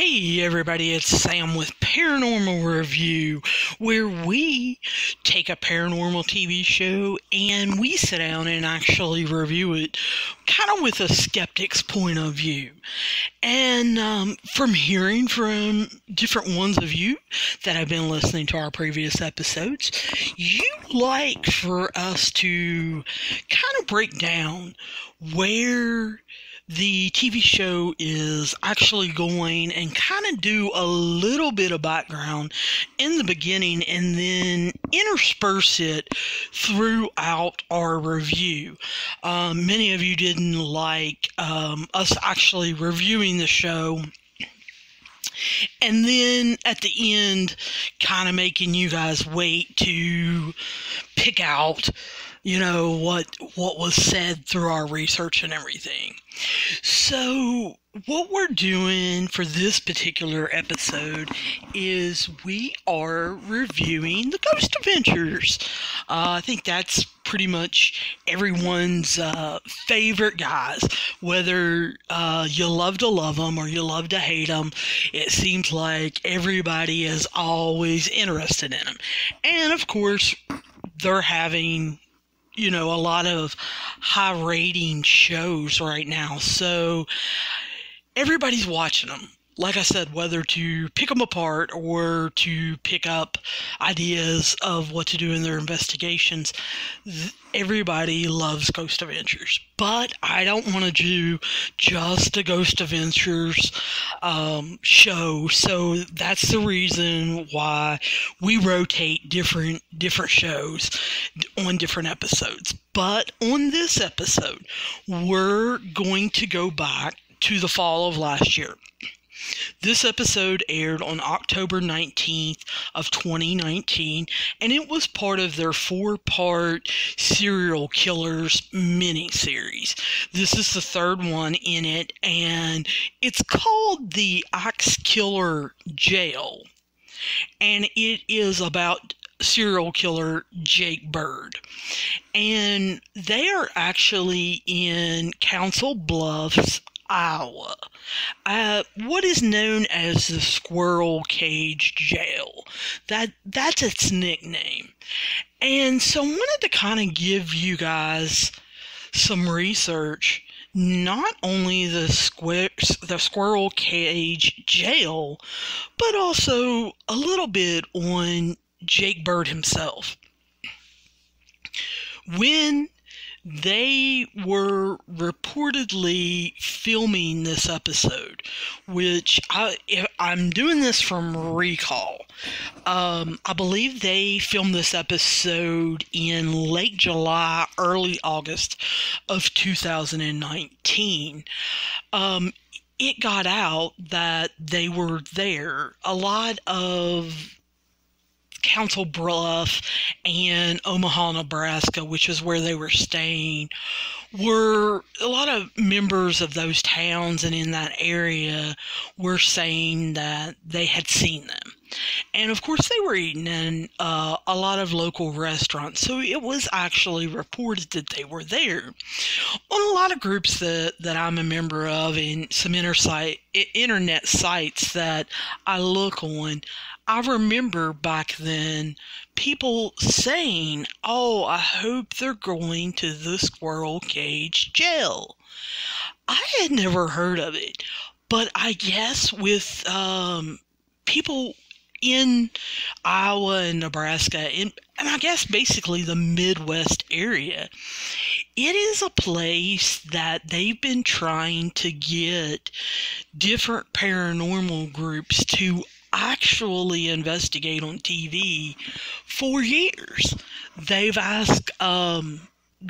Hey everybody, it's Sam with Paranormal Review, where we take a paranormal TV show and we sit down and actually review it kind of with a skeptic's point of view. And from hearing from different ones of you that have been listening to our previous episodes, you like for us to kind of break down where the TV show is actually going and kind of do a little bit of background in the beginning and then intersperse it throughout our review. Many of you didn't like us actually reviewing the show and then at the end kind of making you guys wait to pick out, you know, what was said through our research and everything. So what we're doing for this particular episode is we are reviewing the Ghost Adventures. I think that's pretty much everyone's favorite guys. Whether you love to love them or you love to hate them, it seems like everybody is always interested in them. And of course, they're having, you know, a lot of high rating shows right now. So everybody's watching them. Like I said, whether to pick them apart or to pick up ideas of what to do in their investigations, everybody loves Ghost Adventures. But I don't want to do just a Ghost Adventures show, so that's the reason why we rotate different shows on different episodes. But on this episode, we're going to go back to the fall of last year. This episode aired on October 19th of 2019, and it was part of their 4-part Serial Killers miniseries. This is the third one in it, and it's called the Axe Killer Jail, and it is about serial killer Jake Bird. And they are actually in Council Bluffs, Iowa, what is known as the Squirrel Cage Jail. That's its nickname. And so I wanted to kind of give you guys some research, not only the Squirrel Cage Jail, but also a little bit on Jake Bird himself. When they were reportedly filming this episode, which I'm doing this from recall. I believe they filmed this episode in late July, early August of 2019. It got out that they were there. A lot of Council Bluffs and Omaha, Nebraska, which is where they were staying, were a lot of members of those towns and in that area were saying that they had seen them. And of course they were eating in a lot of local restaurants, so it was actually reported that they were there. On a lot of groups that I'm a member of and some internet sites that I look on, I remember back then people saying, "Oh, I hope they're going to the Squirrel Cage Jail." I had never heard of it, but I guess with people in Iowa and Nebraska and I guess basically the Midwest area, it is a place that they've been trying to get different paranormal groups to actually investigate on TV for years. They've asked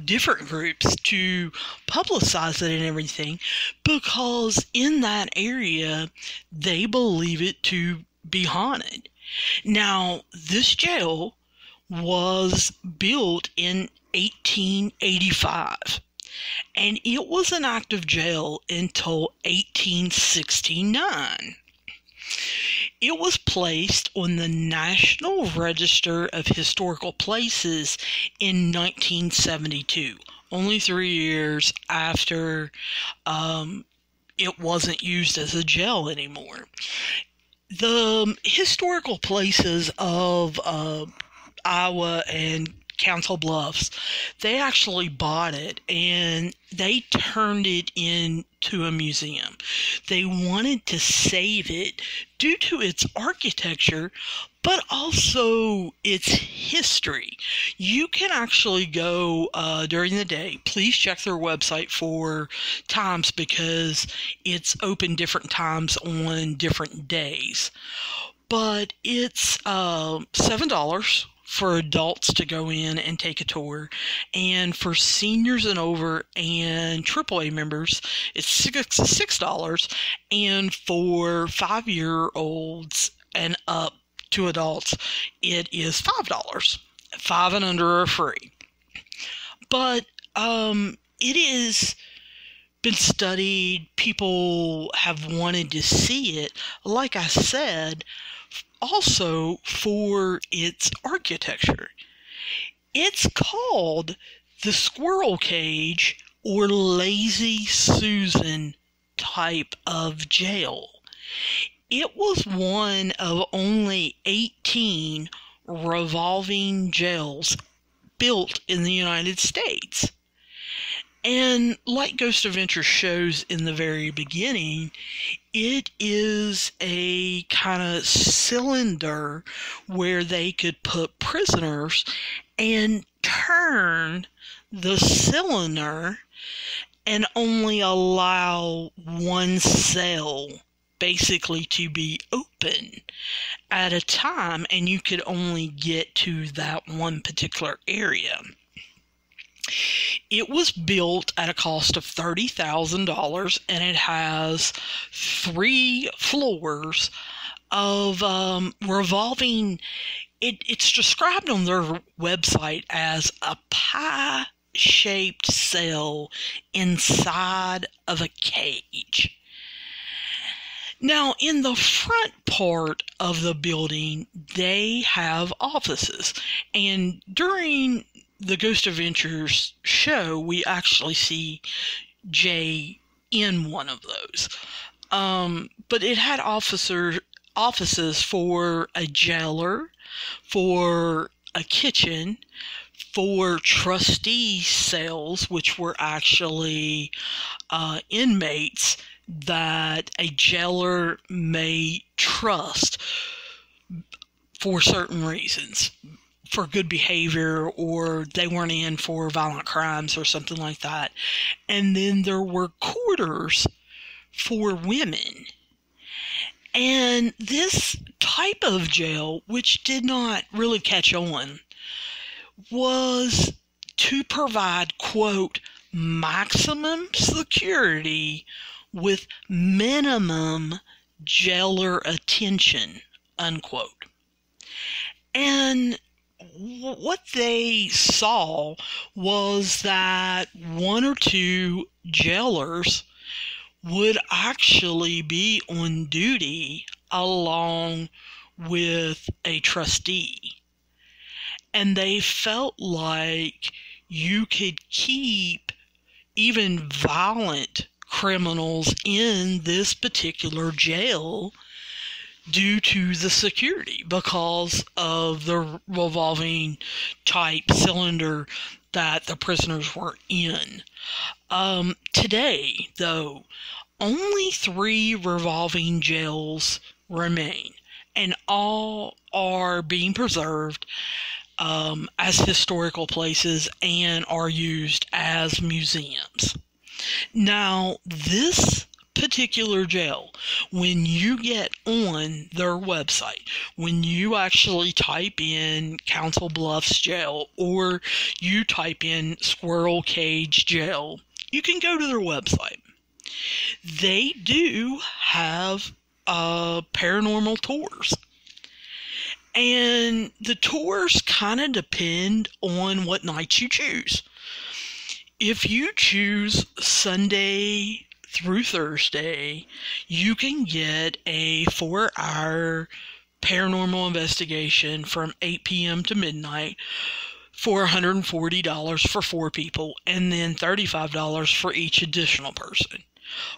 different groups to publicize it and everything because in that area they believe it to be haunted. Now, this jail was built in 1885 and it was an active jail until 1869. It was placed on the National Register of Historical Places in 1972, only 3 years after it wasn't used as a jail anymore. The historical places of Iowa and Council Bluffs, they actually bought it and they turned it into a museum. They wanted to save it due to its architecture, but also its history. You can actually go during the day. Please check their website for times because it's open different times on different days. But it's $7 for adults to go in and take a tour, and for seniors and over and AAA members it's $6, and for 5-year-olds and up to adults it is $5. 5 and under are free. But it is been studied, people have wanted to see it, like I said, also for its architecture. It's called the Squirrel Cage or Lazy Susan type of jail. It was one of only 18 revolving jails built in the United States. And like Ghost Adventures shows in the very beginning, it is a kind of cylinder where they could put prisoners and turn the cylinder and only allow one cell basically to be open at a time, and you could only get to that one particular area. It was built at a cost of $30,000, and it has 3 floors of revolving. It's described on their website as a pie-shaped cell inside of a cage. Now, in the front part of the building, they have offices, and during the Ghost Adventures show, we actually see Jay in one of those. But it had offices for a jailer, for a kitchen, for trustee cells, which were actually inmates that a jailer may trust for certain reasons, for good behavior, or they weren't in for violent crimes or something like that. And then there were quarters for women. And this type of jail, which did not really catch on, was to provide, quote, maximum security with minimum jailer attention, unquote. And what they saw was that 1 or 2 jailers would actually be on duty along with a trustee. And they felt like you could keep even violent criminals in this particular jail due to the security because of the revolving type cylinder that the prisoners were in. Today, though, only 3 revolving jails remain, and all are being preserved as historical places and are used as museums. Now, this particular jail, when you get on their website, when you actually type in Council Bluffs Jail or you type in Squirrel Cage Jail, you can go to their website. They do have paranormal tours. And the tours kind of depend on what nights you choose. If you choose Sunday through Thursday, you can get a 4-hour paranormal investigation from 8 p.m. to midnight for $140 for 4 people, and then $35 for each additional person.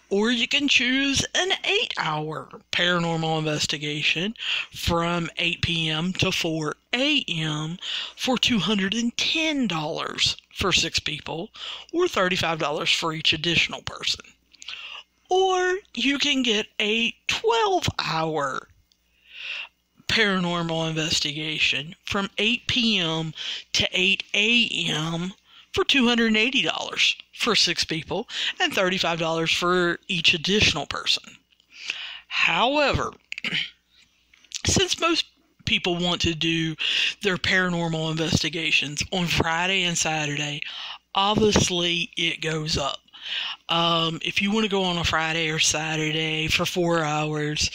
Or you can choose an 8-hour paranormal investigation from 8 p.m. to 4 a.m. for $210 for 6 people, or $35 for each additional person. Or you can get a 12-hour paranormal investigation from 8 p.m. to 8 a.m. for $280 for 6 people and $35 for each additional person. However, since most people want to do their paranormal investigations on Friday and Saturday, obviously it goes up. If you want to go on a Friday or Saturday for 4 hours,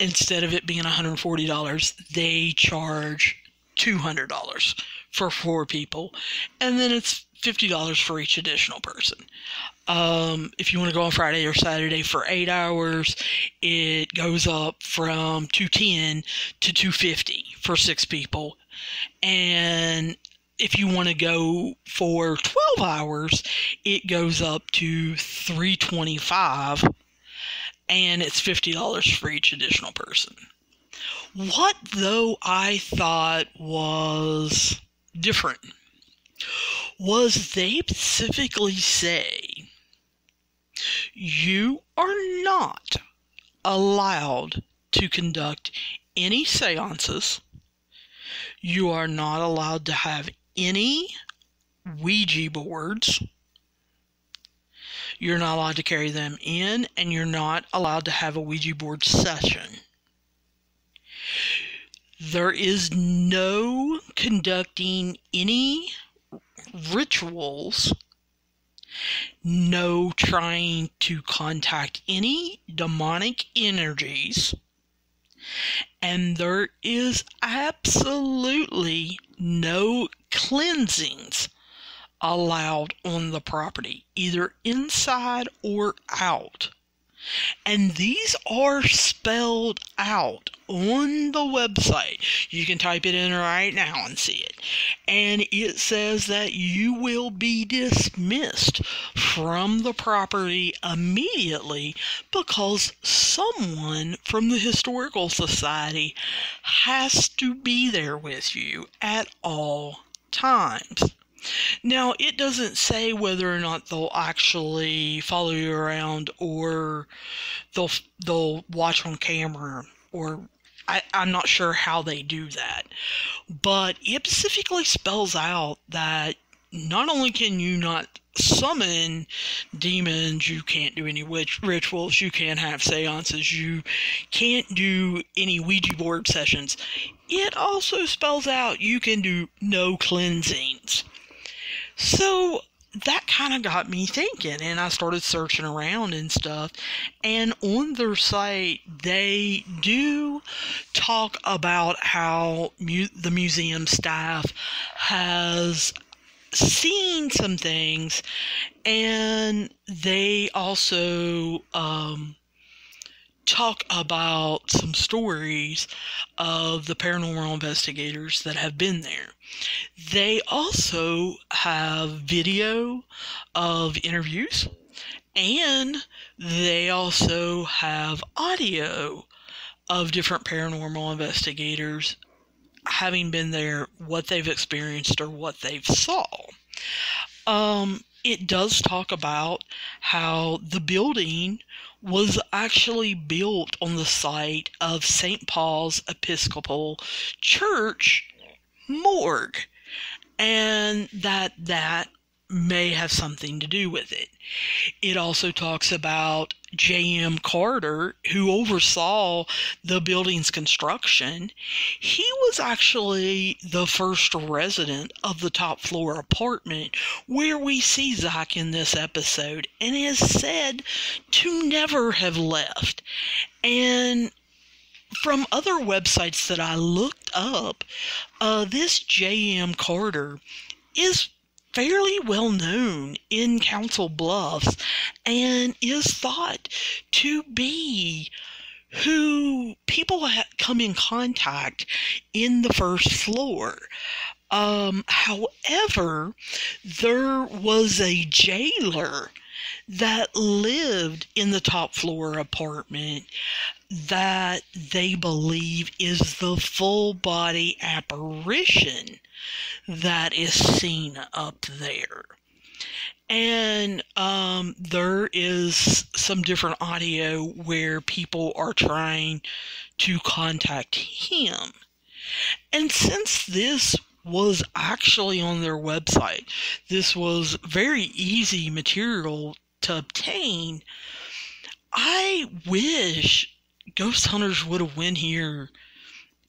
instead of it being $140, they charge $200 for 4 people, and then it's $50 for each additional person. If you want to go on Friday or Saturday for 8 hours, it goes up from $210 to $250 for 6 people. And if you want to go for 12 hours, it goes up to $325, and it's $50 for each additional person. What, though, I thought was different was they specifically say you are not allowed to conduct any seances, you are not allowed to have any Ouija boards, you're not allowed to carry them in, and you're not allowed to have a Ouija board session. There is no conducting any rituals, no trying to contact any demonic energies, and there is absolutely no cleansings allowed on the property, either inside or out. And these are spelled out on the website. You can type it in right now and see it. And it says that you will be dismissed from the property immediately because someone from the Historical Society has to be there with you at all times. Now, it doesn't say whether or not they'll actually follow you around or they'll watch on camera, or I'm not sure how they do that. But it specifically spells out that not only can you not summon demons, you can't do any rituals, you can't have seances, you can't do any Ouija board sessions. It also spells out you can do no cleansings. So that kind of got me thinking, and I started searching around and stuff, and on their site they do talk about how the museum staff has seen some things, and they also talk about some stories of the paranormal investigators that have been there. They also have video of interviews, and they also have audio of different paranormal investigators having been there, what they've experienced or what they've saw. It does talk about how the building was actually built on the site of St. Paul's Episcopal Church morgue, and that may have something to do with it. It also talks about J.M. Carter, who oversaw the building's construction. He was actually the first resident of the top floor apartment where we see Zach in this episode, and is said to never have left. And from other websites that I looked up, this J.M. Carter is fairly well known in Council Bluffs and is thought to be who people come in contact in the first floor. However, there was a jailer that lived in the top floor apartment that they believe is the full body apparition that is seen up there. And there is some different audio where people are trying to contact him. And since this was actually on their website, this was very easy material to obtain, I wish Ghost Hunters would have went here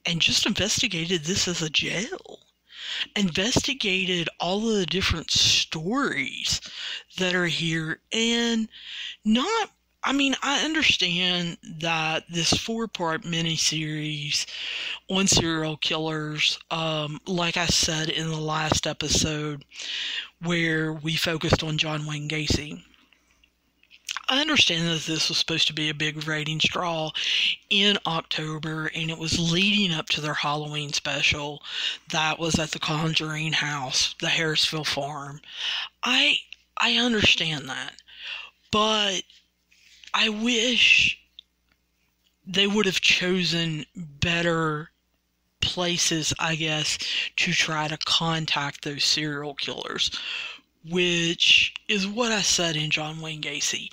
and just investigated this as a jail. Investigated all of the different stories that are here, and not, I mean, I understand that this 4-part miniseries on serial killers, like I said in the last episode where we focused on John Wayne Gacy, I understand that this was supposed to be a big ratings draw in October, and it was leading up to their Halloween special that was at the Conjuring House, the Harrisville Farm. I understand that, but I wish they would have chosen better places, I guess, to try to contact those serial killers, which is what I said in John Wayne Gacy.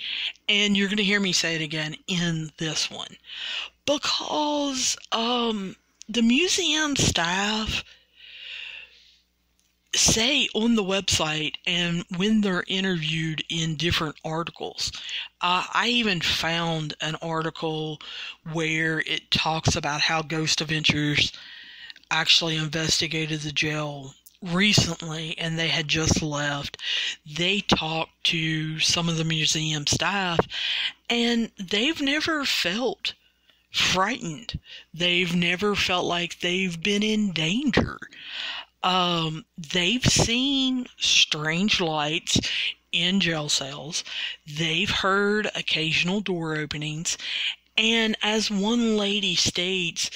And you're going to hear me say it again in this one. Because the museum staff say on the website and when they're interviewed in different articles, I even found an article where it talks about how Ghost Adventures actually investigated the jail recently, and they had just left. They talked to some of the museum staff, and they've never felt frightened. They've never felt like they've been in danger. They've seen strange lights in jail cells. They've heard occasional door openings, and as one lady states,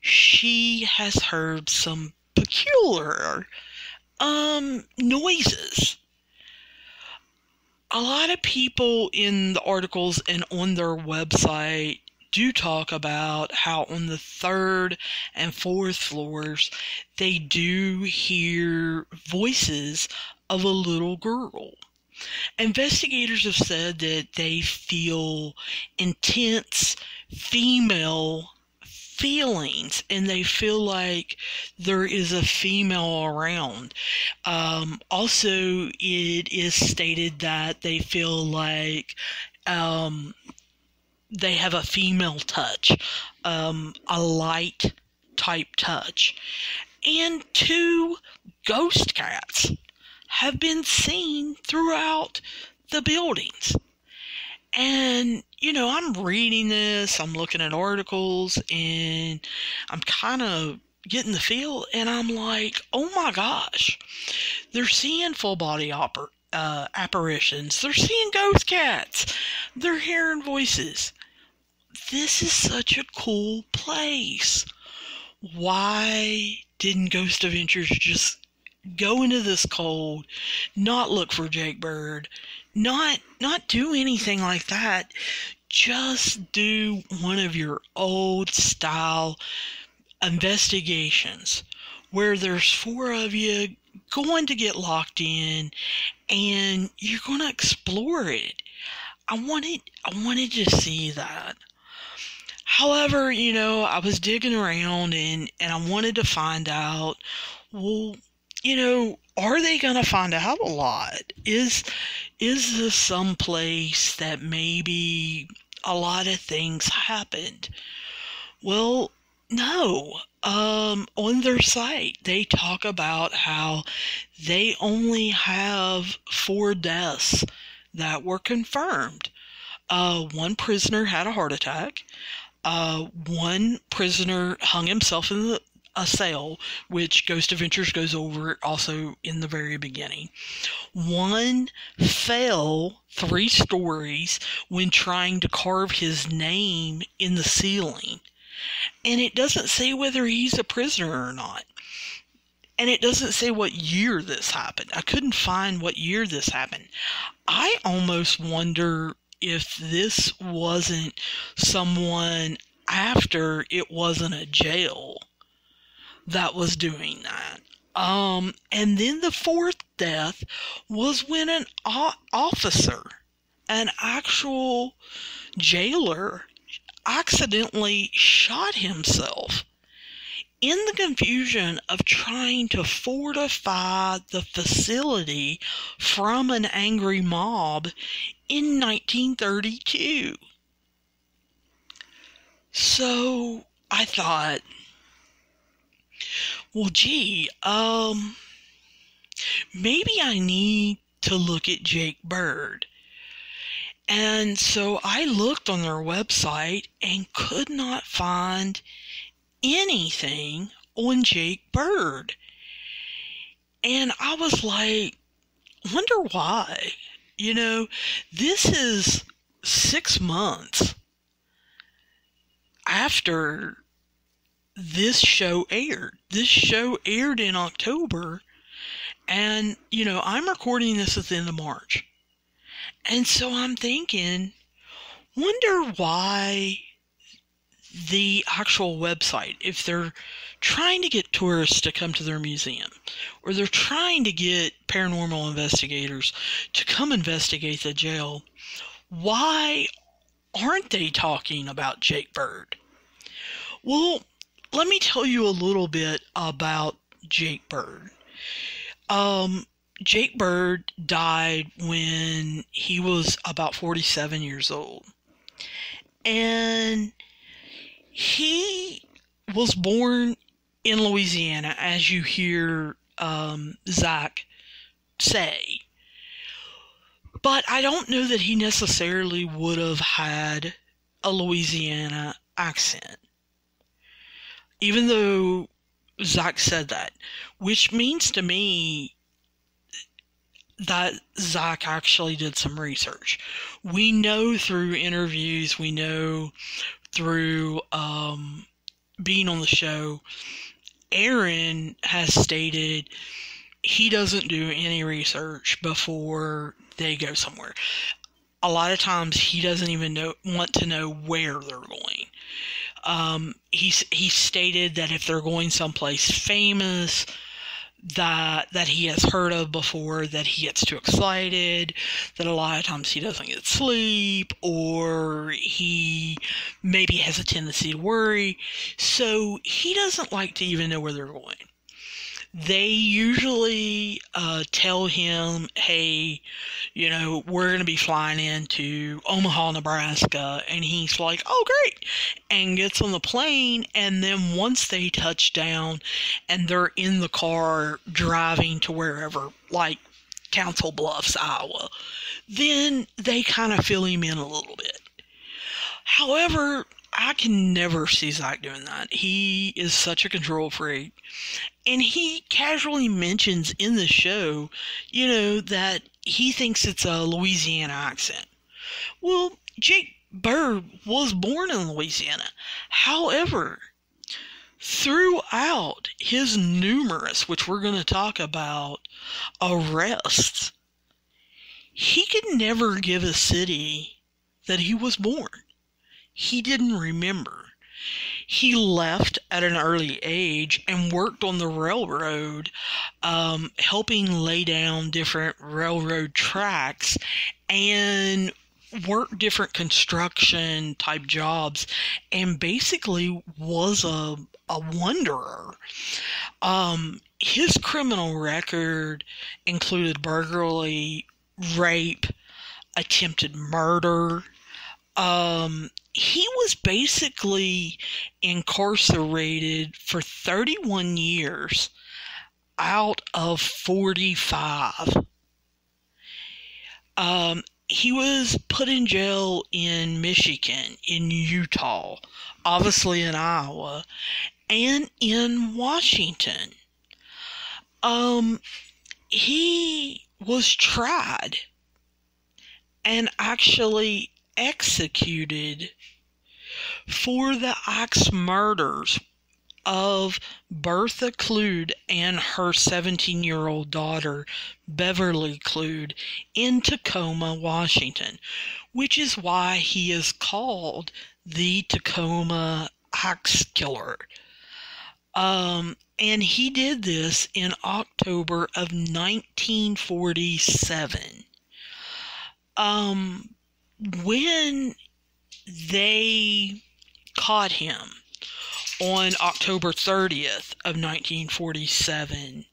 she has heard some peculiar noises. A lot of people in the articles and on their website do talk about how on the 3rd and 4th floors they do hear voices of a little girl. Investigators have said that they feel intense female feelings, and they feel like there is a female around. Also, it is stated that they feel like they have a female touch, a light type touch. And 2 ghost cats have been seen throughout the buildings. And, you know, I'm reading this, I'm looking at articles, and I'm kind of getting the feel, and I'm like, oh my gosh, they're seeing full body apparitions, they're seeing ghost cats, they're hearing voices. This is such a cool place. Why didn't Ghost Adventures just go into this cold, not look for Jake Bird, not do anything like that, just do one of your old style investigations where there's 4 of you going to get locked in and you're going to explore it? I wanted to see that. However, you know, I was digging around and I wanted to find out, well, you know, are they going to find out a lot? Is this some place that maybe a lot of things happened? Well, no. On their site, they talk about how they only have 4 deaths that were confirmed. 1 prisoner had a heart attack. 1 prisoner hung himself in a cell, which Ghost Adventures goes over also in the very beginning. 1 fell 3 stories when trying to carve his name in the ceiling. And it doesn't say whether he's a prisoner or not. And it doesn't say what year this happened. I couldn't find what year this happened. I almost wonder if this wasn't someone after it wasn't a jail that was doing that. And then the fourth death was when an officer, an actual jailer, accidentally shot himself in the confusion of trying to fortify the facility from an angry mob in 1932. So I thought, well, gee, maybe I need to look at Jake Bird. And so I looked on their website and could not find anything on Jake Bird. And I was like, wonder why? You know, this is 6 months after this show aired. This show aired in October, and, you know, I'm recording this at the end of March. And so I'm thinking, wonder why the actual website, if they're trying to get tourists to come to their museum, or they're trying to get paranormal investigators to come investigate the jail, why aren't they talking about Jake Bird? Well, let me tell you a little bit about Jake Bird. Jake Bird died when he was about 47 years old. And he was born in Louisiana, as you hear Zach say. But I don't know that he necessarily would have had a Louisiana accent, even though Zach said that, which means to me that Zach actually did some research. We know through interviews, we know through being on the show, Aaron has stated he doesn't do any research before they go somewhere. A lot of times he doesn't even want to know where they're going. He stated that if they're going someplace famous that he has heard of before, that he gets too excited, that a lot of times he doesn't get sleep, or he maybe has a tendency to worry. So he doesn't like to even know where they're going. They usually tell him, hey, you know, we're going to be flying into Omaha, Nebraska. And he's like, oh, great. And gets on the plane. And then once they touch down and they're in the car driving to wherever, like Council Bluffs, Iowa, then they kind of fill him in a little bit. However, I can never see Zach doing that. He is such a control freak. And he casually mentions in the show, you know, that he thinks it's a Louisiana accent. Well, Jake Bird was born in Louisiana. However, throughout his numerous, which we're going to talk about, arrests, he could never give a city that he was born. He didn't remember. He left at an early age and worked on the railroad, helping lay down different railroad tracks and worked different construction type jobs, and basically was a wanderer. His criminal record included burglary, rape, attempted murder. He was basically incarcerated for 31 years out of 45. He was put in jail in Michigan, in Utah, obviously in Iowa, and in Washington. He was tried and actually executed for the Axe murders of Bertha Kludt and her 17-year-old daughter, Beverly Kludt, in Tacoma, Washington, which is why he is called the Tacoma Axe Killer. And he did this in October of 1947. When they caught him on October 30th of 1947,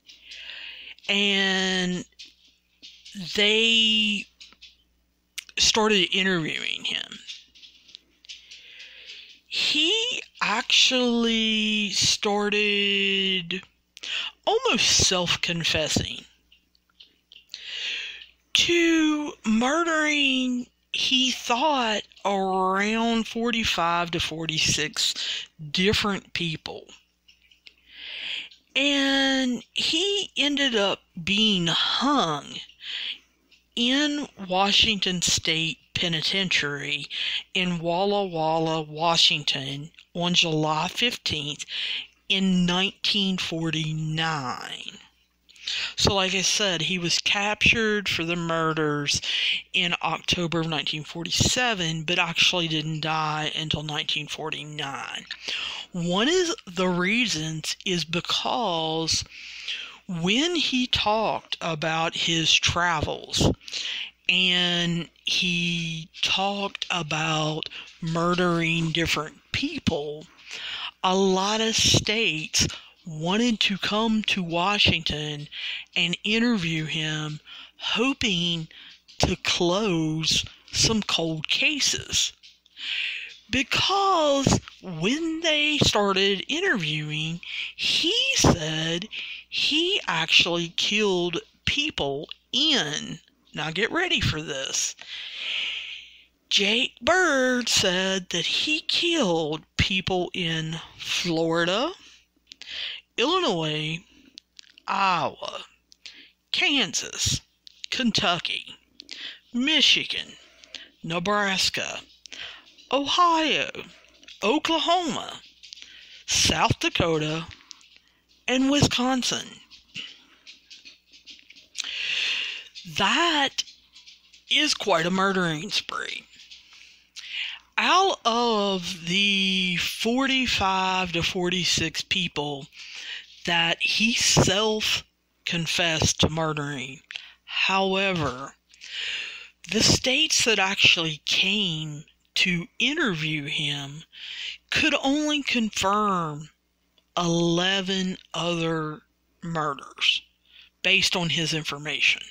and they started interviewing him, he actually started almost self-confessing to murdering, he thought, around 45 to 46 different people. And he ended up being hung in Washington State Penitentiary in Walla Walla, Washington, on July 15th in 1949. So like I said, he was captured for the murders in October of 1947, but actually didn't die until 1949. One of the reasons is because when he talked about his travels, and he talked about murdering different people, a lot of states wanted to come to Washington and interview him, hoping to close some cold cases. Because when they started interviewing, he said he actually killed people in, now get ready for this, Jake Bird said that he killed people in Florida, Illinois, Iowa, Kansas, Kentucky, Michigan, Nebraska, Ohio, Oklahoma, South Dakota, and Wisconsin. That is quite a murdering spree. Out of the 45 to 46 people that he self-confessed to murdering, however, the states that actually came to interview him could only confirm 11 other murders based on his information.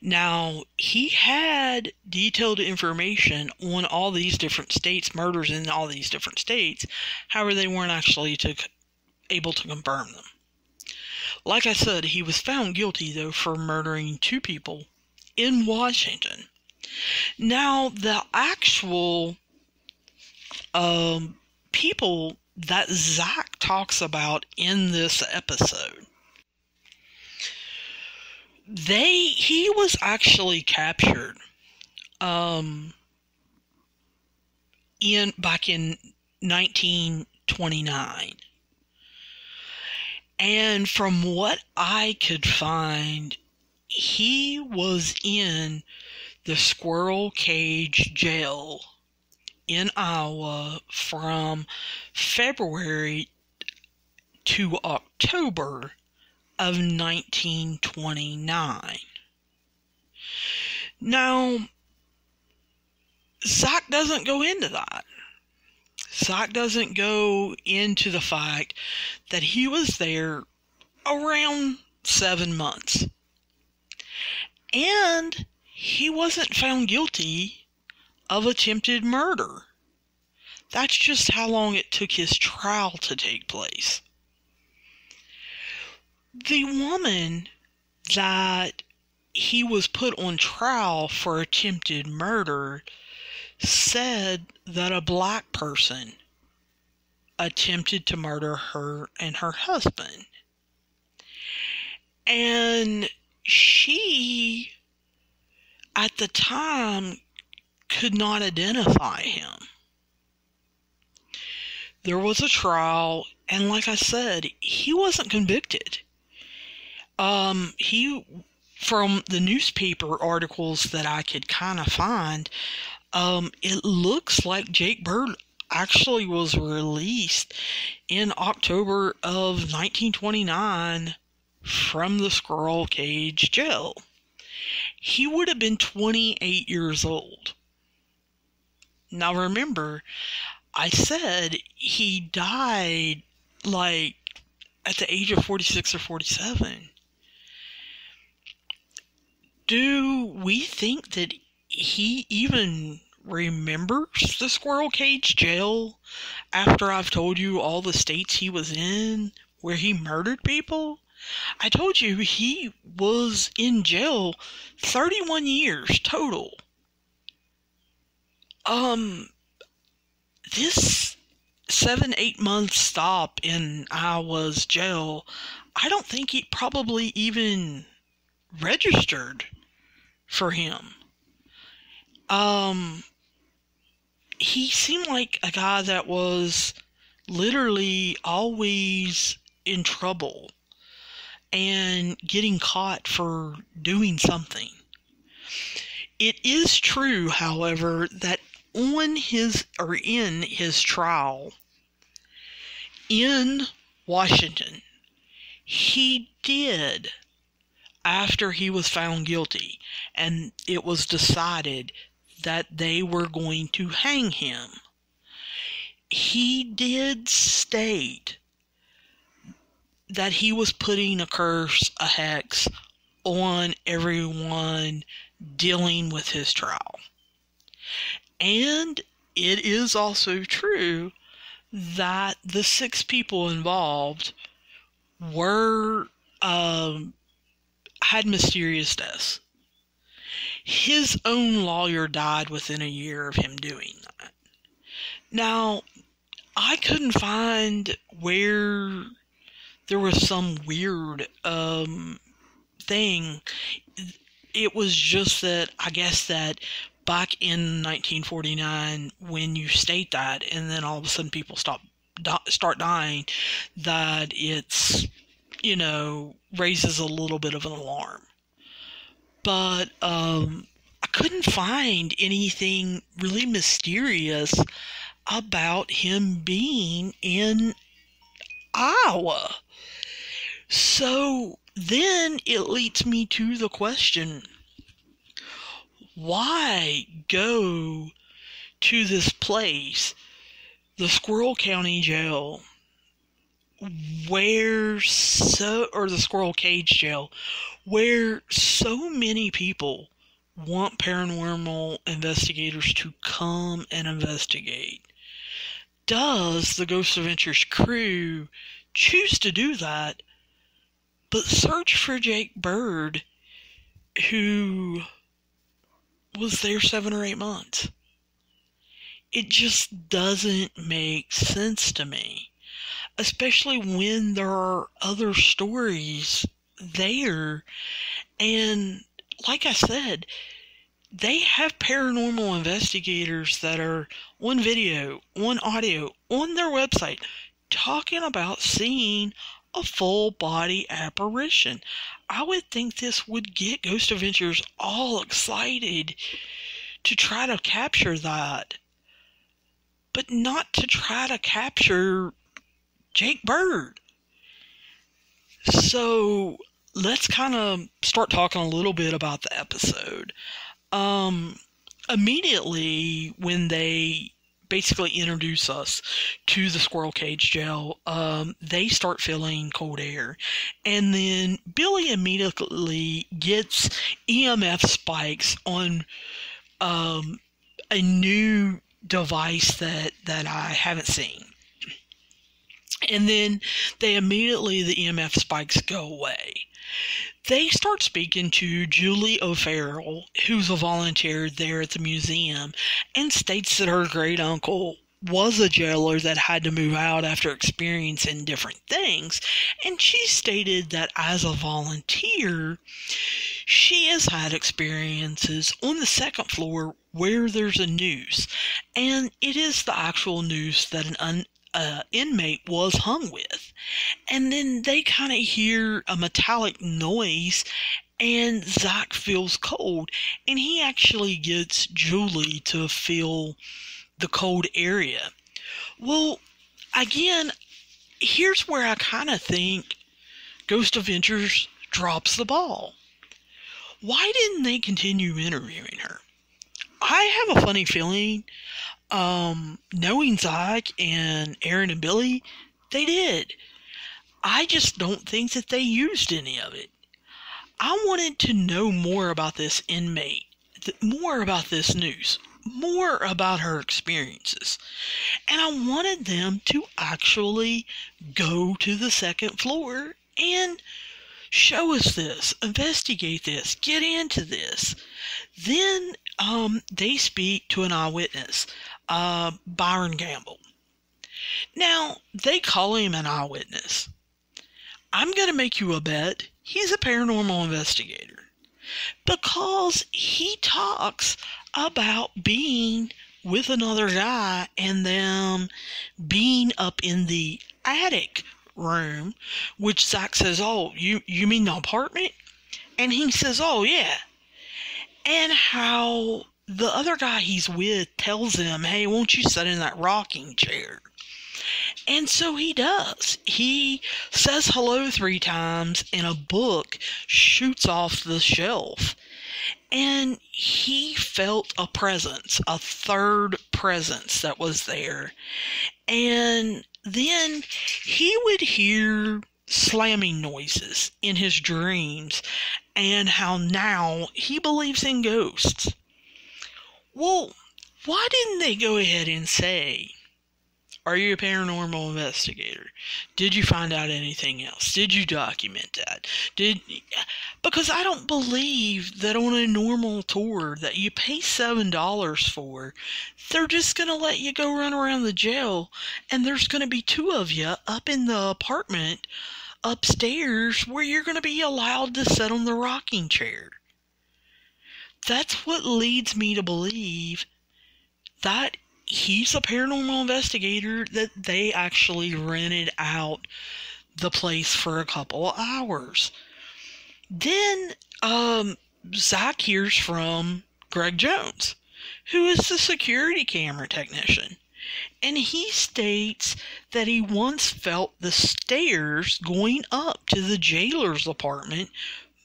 Now, he had detailed information on all these different states, murders in all these different states. However, they weren't actually able to confirm them. Like I said, he was found guilty, though, for murdering 2 people in Washington. Now, the actual people that Zach talks about in this episode, he was actually captured back in 1929. And from what I could find, he was in the Squirrel Cage Jail in Iowa from February to October of 1929. Now, Zach doesn't go into that. Zach doesn't go into the fact that he was there around 7 months. And he wasn't found guilty of attempted murder. That's just how long it took his trial to take place. The woman that he was put on trial for attempted murder said that a black person attempted to murder her and her husband. And she, at the time, could not identify him. There was a trial. And like I said, he wasn't convicted. He, from the newspaper articles that I could kind of find, it looks like Jake Bird actually was released in October of 1929 from the Squirrel Cage Jail. He would have been 28 years old. Now remember, I said he died like at the age of 46 or 47. Do we think that he even remembers the Squirrel Cage Jail after I've told you all the states he was in where he murdered people? I told you he was in jail 31 years total. This 7-8 month stop in Iowa's jail, I don't think he probably even registered for him. He seemed like a guy that was literally always in trouble and getting caught for doing something. It is true, however, that in his trial in Washington, he did, after he was found guilty, and it was decided that they were going to hang him, he did state that he was putting a curse, a hex, on everyone dealing with his trial. And it is also true that the 6 people involved were had mysterious deaths. His own lawyer died within a year of him doing that. Now, I couldn't find where there was some weird thing. It was just that, I guess that back in 1949, when you state that, and then all of a sudden people start dying, that it's, you know, raises a little bit of an alarm. But I couldn't find anything really mysterious about him being in Iowa. So then it leads me to the question, why go to this place, the Squirrel County Jail, or the Squirrel Cage Jail, where so many people want paranormal investigators to come and investigate? Does the Ghost Adventures crew choose to do that, but search for Jake Bird, who was there 7 or 8 months? It just doesn't make sense to me, especially when there are other stories there. And like I said, they have paranormal investigators that are on video, on audio, on their website, talking about seeing a full body apparition. I would think this would get Ghost Adventures all excited to try to capture that, but not to try to capture Jake Bird. So let's kind of start talking a little bit about the episode. Immediately when they basically introduce us to the Squirrel Cage Jail, they start feeling cold air, and then Billy immediately gets EMF spikes on a new device that I haven't seen, and then the EMF spikes go away. They start speaking to Julie O'Farrell, who's a volunteer there at the museum, and states that her great uncle was a jailer that had to move out after experiencing different things, and she stated that as a volunteer, she has had experiences on the 2nd floor where there's a noose, and it is the actual noose that an inmate was hung with. And then they kind of hear a metallic noise, and Zach feels cold, and he actually gets Julie to feel the cold area. Well, again, here's where I kind of think Ghost Adventures drops the ball. Why didn't they continue interviewing her? I have a funny feeling, knowing Zach and Aaron and Billy, they did. I just don't think that they used any of it. I wanted to know more about this inmate, more about this news, more about her experiences. And I wanted them to actually go to the second floor and show us this, investigate this, get into this. Then they speak to an eyewitness, Byron Gamble. Now, they call him an eyewitness. I'm going to make you a bet he's a paranormal investigator, because he talks about being with another guy and them being up in the attic room, which Zach says, "Oh, you mean the apartment?" And he says, "Oh, yeah." And how the other guy he's with tells him, "Hey, won't you sit in that rocking chair?" And so he does. He says hello 3 times, and a book shoots off the shelf. And he felt a presence, a third presence that was there. And then he would hear slamming noises in his dreams, and how now he believes in ghosts. Well, why didn't they go ahead and say, "Are you a paranormal investigator? Did you find out anything else? Did you document that?" Because I don't believe that on a normal tour that you pay $7 for, they're just going to let you go run around the jail, and there's going to be 2 of you up in the apartment upstairs where you're going to be allowed to sit on the rocking chair. That's what leads me to believe that he's a paranormal investigator, that they actually rented out the place for a couple of hours. Then Zach hears from Greg Jones, who is the security camera technician. And he states that he once felt the stairs going up to the jailer's apartment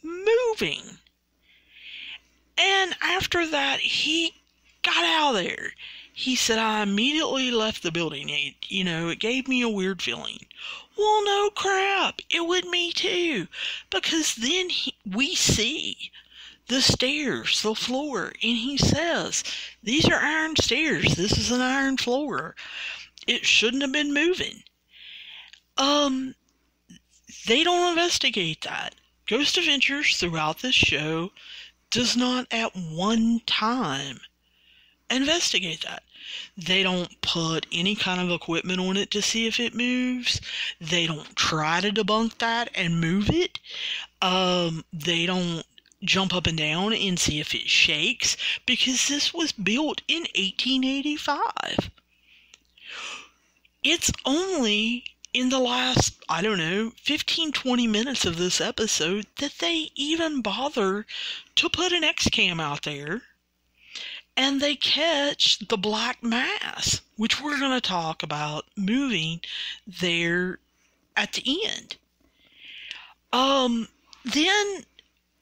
moving. And after that, he got out of there. He said, "I immediately left the building. It gave me a weird feeling." Well, no crap. It would me too. Because then we see the stairs, the floor. And he says, "These are iron stairs. This is an iron floor. It shouldn't have been moving." They don't investigate that. Ghost Adventures throughout this show does not at one time investigate that. They don't put any kind of equipment on it to see if it moves. They don't try to debunk that and move it. They don't jump up and down and see if it shakes, because this was built in 1885. It's only in the last, 15, 20 minutes of this episode that they even bother to put an X-cam out there. And they catch the black mass, which we're going to talk about, moving there at the end. Then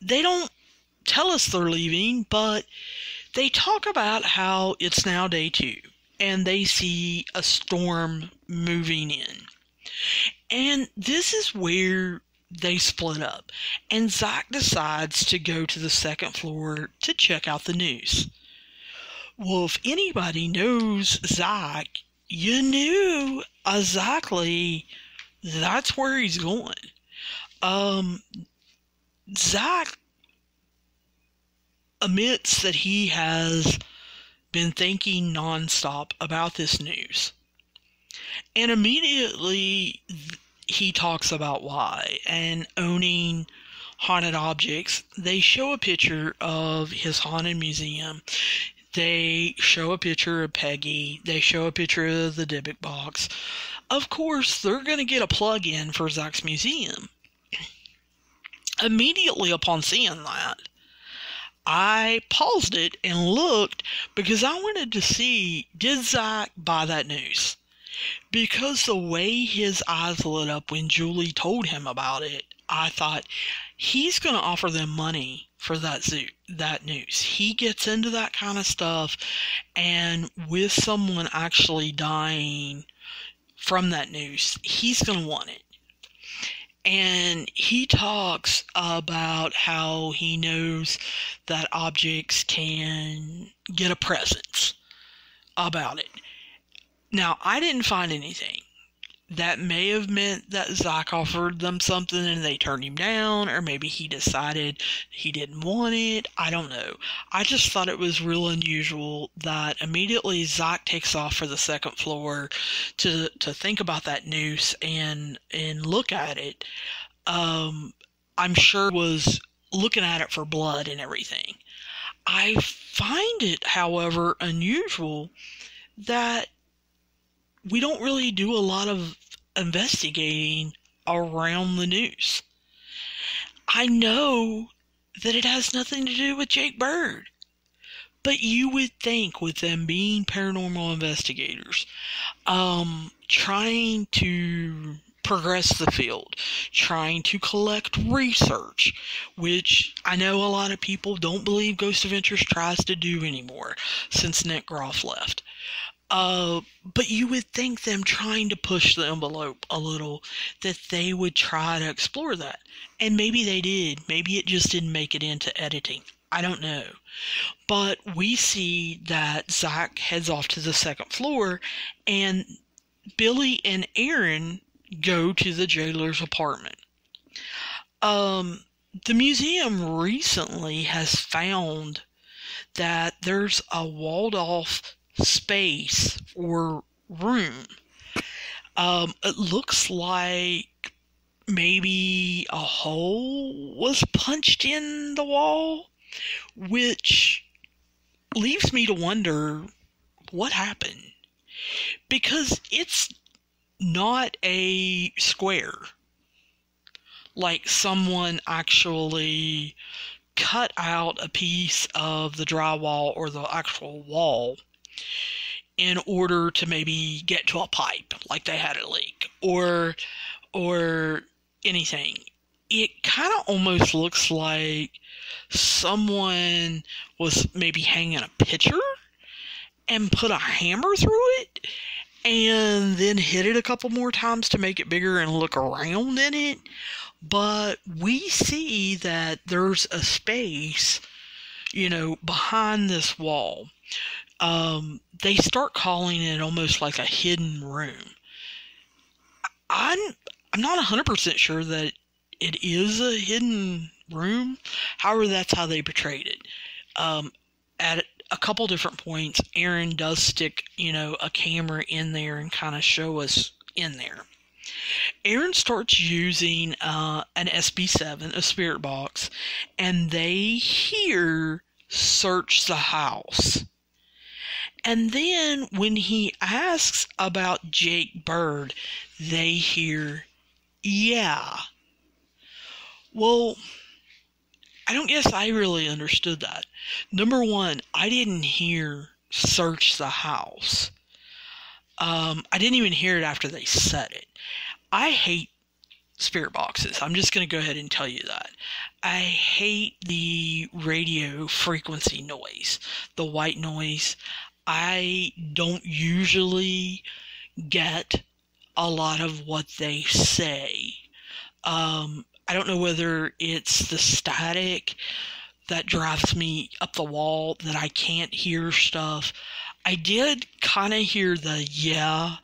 they don't tell us they're leaving, but they talk about how it's now day 2. And they see a storm moving in. And this is where they split up. And Zach decides to go to the second floor to check out the news. Well, if anybody knows Zach, you knew exactly that's where he's going. Zach admits that he has been thinking nonstop about this news. And immediately he talks about why, and owning haunted objects. They show a picture of his haunted museum. They show a picture of Peggy. They show a picture of the Dybbuk box. Of course, they're going to get a plug-in for Zach's museum. Immediately upon seeing that, I paused it and looked because I wanted to see, did Zach buy that news? Because the way his eyes lit up when Julie told him about it, I thought, he's going to offer them money for that zoo, that news. He gets into that kind of stuff, and with someone actually dying from that news, he's going to want it. And he talks about how he knows that objects can get a presence about it. Now, I didn't find anything. That may have meant that Zach offered them something and they turned him down, or maybe he decided he didn't want it. I don't know. I just thought it was real unusual that immediately Zach takes off for the second floor to think about that noose and look at it. I'm sure was looking at it for blood and everything. I find it, however, unusual that we don't really do a lot of investigating around the news. I know that it has nothing to do with Jake Bird, but you would think with them being paranormal investigators, trying to progress the field, trying to collect research, which I know a lot of people don't believe Ghost Adventures tries to do anymore since Nick Groff left. But you would think them trying to push the envelope a little, that they would try to explore that. And maybe they did. Maybe it just didn't make it into editing. I don't know. But we see that Zach heads off to the second floor, and Billy and Aaron go to the jailer's apartment. The museum recently has found that there's a walled-off space or room. It looks like maybe a hole was punched in the wall, which leaves me to wonder what happened, because it's not a square like someone actually cut out a piece of the drywall or the actual wall in order to maybe get to a pipe, like they had a leak, or anything. It kind of almost looks like someone was maybe hanging a picture and put a hammer through it and then hit it a couple more times to make it bigger and look around in it. But we see that there's a space, you know, behind this wall. They start calling it almost like a hidden room. I'm not 100% sure that it is a hidden room. However, that's how they portrayed it. At a couple different points, Aaron does stick, you know, a camera in there and kind of show us in there. Aaron starts using an SB7, a spirit box, and they hear search the house. And then when he asks about Jake Bird, they hear, yeah. Well, I don't guess I really understood that. Number one, I didn't hear search the house. I didn't even hear it after they said it. I hate spirit boxes. I'm just going to go ahead and tell you that. I hate the radio frequency noise, the white noise. I don't usually get a lot of what they say. I don't know whether it's the static that drives me up the wall that I can't hear stuff. I did kind of hear the yeah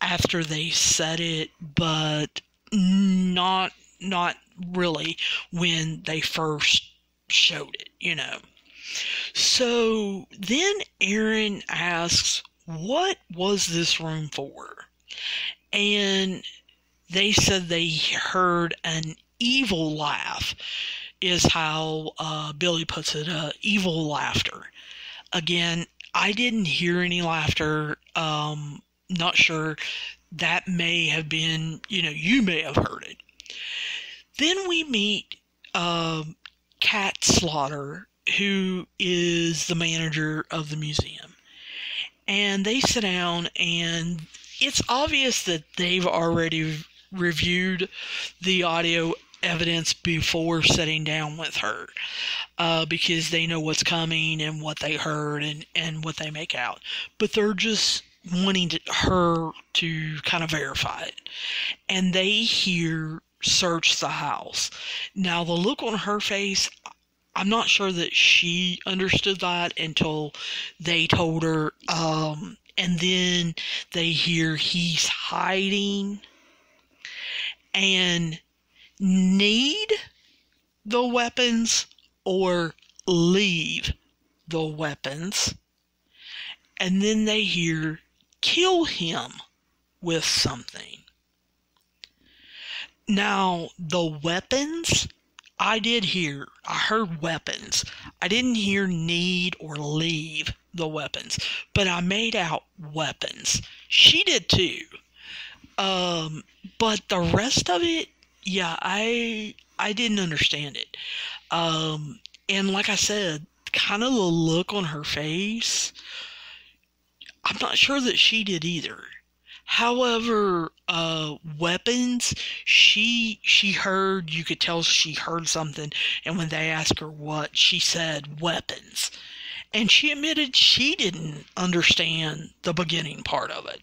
after they said it, but not really when they first showed it, you know. So then Aaron asks, what was this room for? And they said they heard an evil laugh, is how Billy puts it, evil laughter. Again, I didn't hear any laughter. Not sure. that may have been, you know, you may have heard it. Then we meet Cat Slaughter, who is the manager of the museum. And they sit down, and it's obvious that they've already reviewed the audio evidence before sitting down with her, because they know what's coming and what they heard and what they make out. But they're just wanting her to kind of verify it. And they hear "search the house." Now, the look on her face, I'm not sure that she understood that until they told her. And then they hear "he's hiding" and "need the weapons" or "leave the weapons." And then they hear "kill him with something." Now, the weapons, I heard "weapons." I didn't hear "need" or "leave the weapons," but I made out "weapons." She did too. But the rest of it, yeah, I didn't understand it. And like I said, kind of the look on her face, I'm not sure that she did either. However, weapons, she heard, you could tell she heard something, and when they asked her what, she said "weapons." And she admitted she didn't understand the beginning part of it.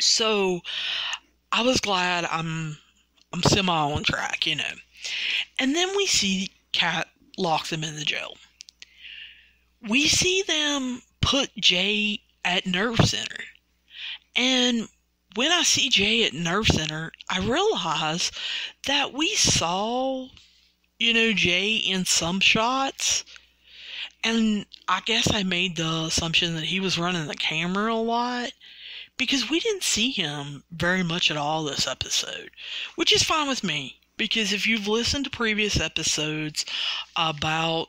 So I was glad I'm semi on track, you know. And then we see Cat lock them in the jail. We see them put Jay at nerve center. And when I see Jay at nerve center, I realize that we saw, you know, Jay in some shots. And I guess I made the assumption that he was running the camera a lot, because we didn't see him very much at all this episode, which is fine with me, because if you've listened to previous episodes about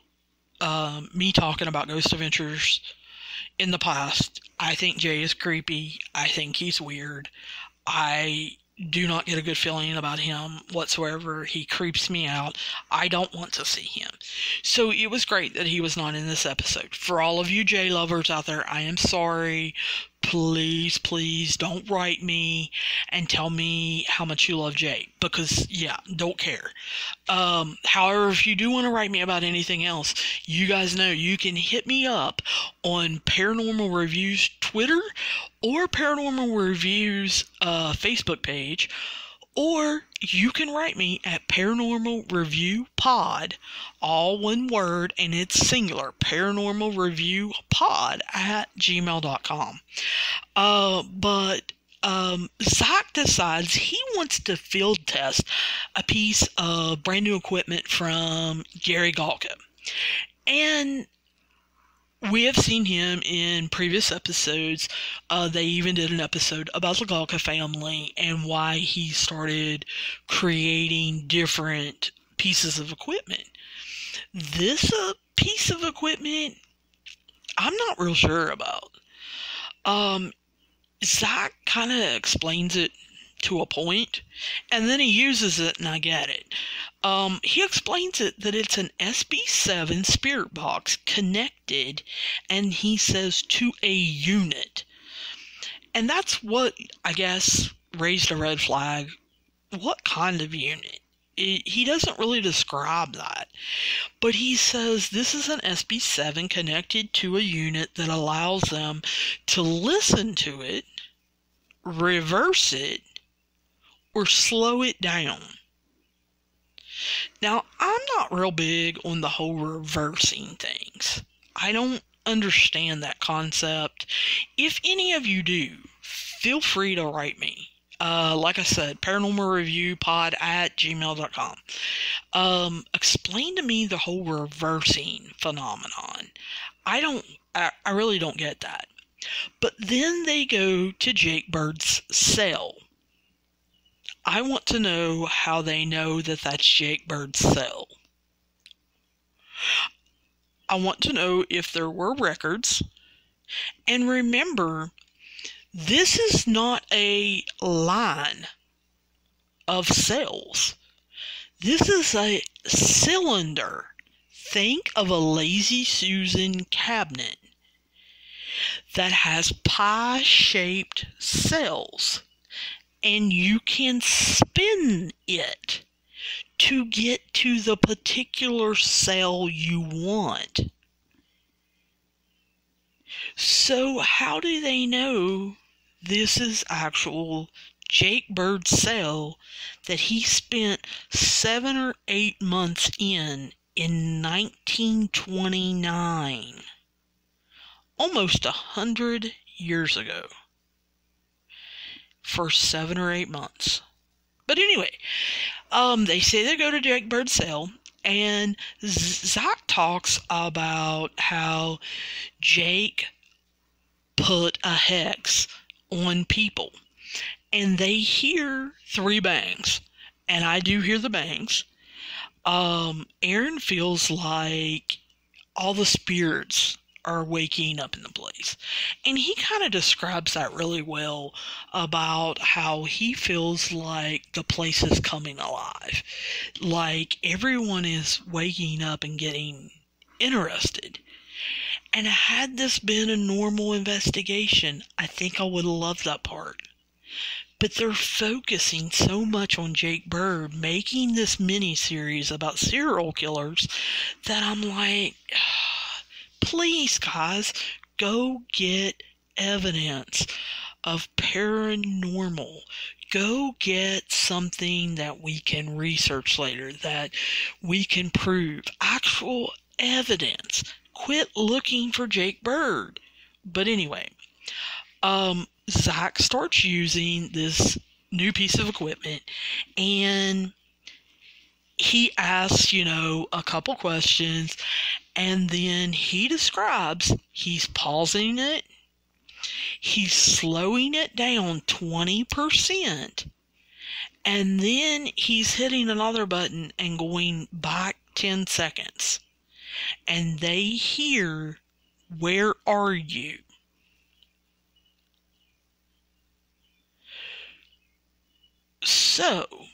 me talking about Ghost Adventures in the past, I think Jay is creepy. I think he's weird. I do not get a good feeling about him whatsoever. He creeps me out. I don't want to see him. So it was great that he was not in this episode. For all of you Jay lovers out there, I am sorry. Please, please don't write me and tell me how much you love Jay, because, yeah, don't care. However, if you do want to write me about anything else, you guys know you can hit me up on Paranormal Review's Twitter or Paranormal Review's Facebook page, or you can write me at Paranormal Review Pod, all one word, and it's singular, Paranormal Review Pod @gmail.com. But Zach decides he wants to field test a piece of brand new equipment from Gary Galka. And we have seen him in previous episodes. They even did an episode about the Galka family and why he started creating different pieces of equipment. This piece of equipment, I'm not real sure about. Zach kind of explains it to a point, and then he uses it, and I get it. He explains it that it's an SB7 spirit box connected, and he says, to a unit. And that's what, I guess, raised a red flag. What kind of unit? He doesn't really describe that, but he says this is an SB7 connected to a unit that allows them to listen to it, reverse it, or slow it down. Now, I'm not real big on the whole reversing things. I don't understand that concept. If any of you do, feel free to write me. Like I said, paranormalreviewpod @gmail.com. Explain to me the whole reversing phenomenon. I really don't get that. But then they go to Jake Bird's cell. I want to know how they know that that's Jake Bird's cell. I want to know if there were records. And remember This is not a line of cells. This is a cylinder. Think of a Lazy Susan cabinet that has pie-shaped cells, and you can spin it to get to the particular cell you want. So how do they know this is actual Jake Bird's cell that he spent 7 or 8 months in 1929? Almost 100 years ago. For 7 or 8 months. But anyway, they say they go to Jake Bird's cell, and Zach talks about how Jake put a hex on people. And they hear 3 bangs. And I do hear the bangs. Aaron feels like all the spirits are waking up in the place. And he kind of describes that really well about how he feels like the place is coming alive. Like everyone is waking up and getting interested. And had this been a normal investigation, I think I would have loved that part. But they're focusing so much on Jake Bird making this mini-series about serial killers that I'm like, please, guys, go get evidence of paranormal. Go get something that we can research later, that we can prove. Actual evidence. Quit looking for Jake Bird. But anyway, Zach starts using this new piece of equipment, and he asks, a couple questions, and then he describes he's pausing it, he's slowing it down 20%, and then he's hitting another button and going back 10 seconds. And they hear, "Where are you?" So, I'm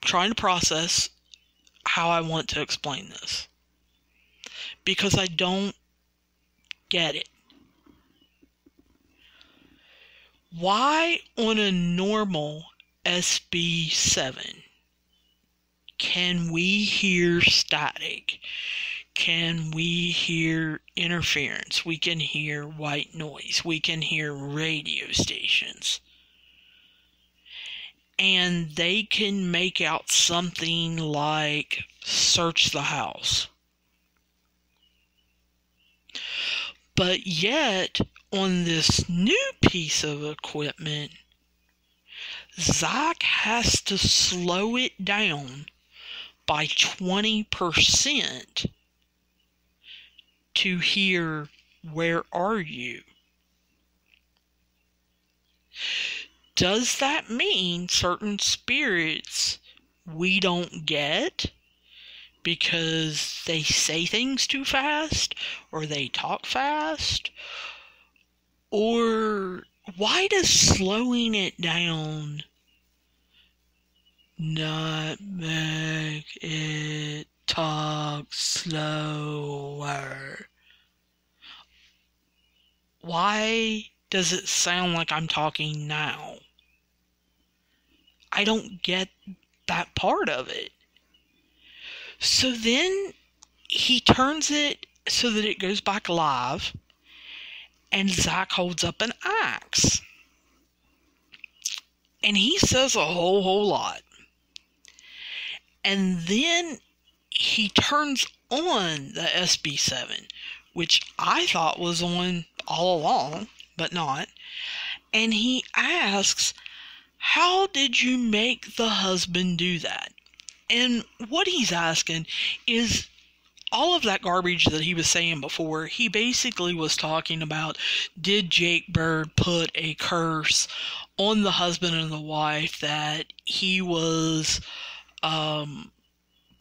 trying to process how I want to explain this, because I don't get it. Why on a normal SB7 can we hear static? Can we hear interference? We can hear white noise. We can hear radio stations. And they can make out something like search the house. But yet, on this new piece of equipment, Zach has to slow it down by 20% to hear, "Where are you?" Does that mean certain spirits we don't get because they say things too fast or they talk fast? Or why does slowing it down not make it talk slower? Why does it sound like I'm talking now? I don't get that part of it. So then he turns it so that it goes back live, and Zach holds up an axe. And he says a whole lot. And then he turns on the SB7, which I thought was on all along, but not. And he asks, "How did you make the husband do that?" And what he's asking is all of that garbage that he was saying before. He basically was talking about, did Jake Bird put a curse on the husband and the wife that he was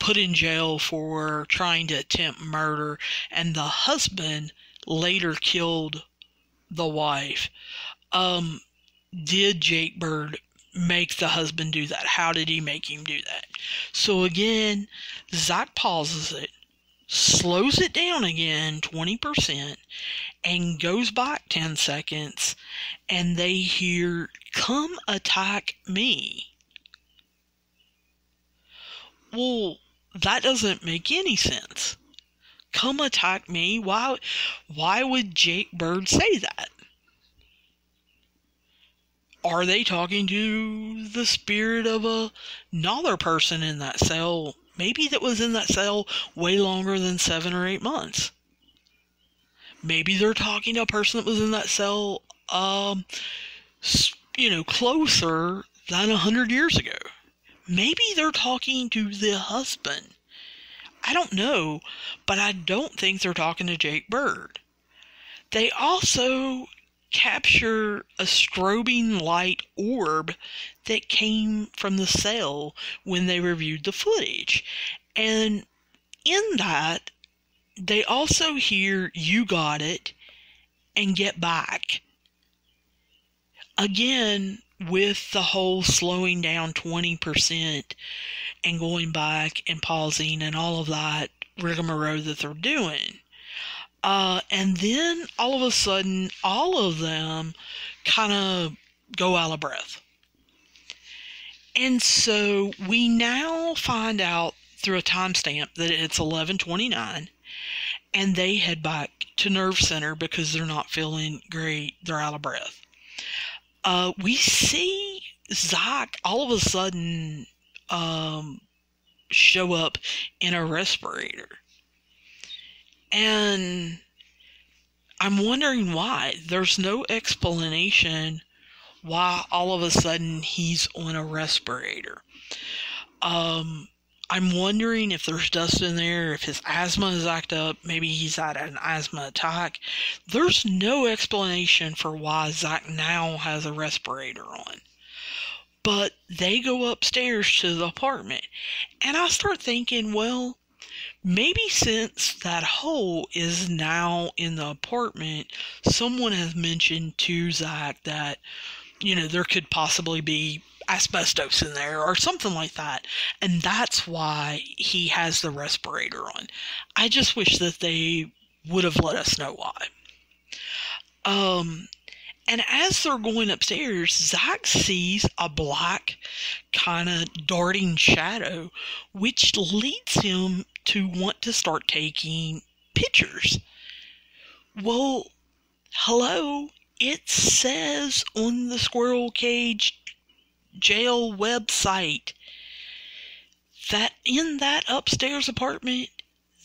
put in jail for trying to attempt murder, and the husband later killed the wife. Did Jake Bird make the husband do that? How did he make him do that? So again, Zach pauses it, slows it down again 20%, and goes back 10 seconds, and they hear, "Come attack me." Well, that doesn't make any sense. Come attack me? Why would Jake Bird say that? Are they talking to the spirit of another person in that cell? Maybe that was in that cell way longer than 7 or 8 months. Maybe they're talking to a person that was in that cell, closer than 100 years ago. Maybe they're talking to the husband. I don't know, but I don't think they're talking to Jake Bird. They also capture a strobing light orb that came from the cell when they reviewed the footage. And in that, they also hear, "You got it," and "Get back." Again, with the whole slowing down 20% and going back and pausing and all of that rigmarole that they're doing. And then all of a sudden, all of them kind of go out of breath. And so we now find out through a timestamp that it's 11:29, and they head back to nerve center because they're not feeling great. They're out of breath. We see Zach all of a sudden show up in a respirator. And I'm wondering why. There's no explanation why all of a sudden he's on a respirator. I'm wondering if there's dust in there, if his asthma is acted up, maybe he's had an asthma attack. There's no explanation for why Zach now has a respirator on. But they go upstairs to the apartment. And I start thinking, well, maybe since that hole is now in the apartment, someone has mentioned to Zach that, there could possibly be asbestos in there or something like that, and that's why he has the respirator on. I just wish that they would have let us know why. And as they're going upstairs, Zach sees a black kind of darting shadow, which leads him to want to start taking pictures. Well, hello, it says on the Squirrel Cage Jail website that in that upstairs apartment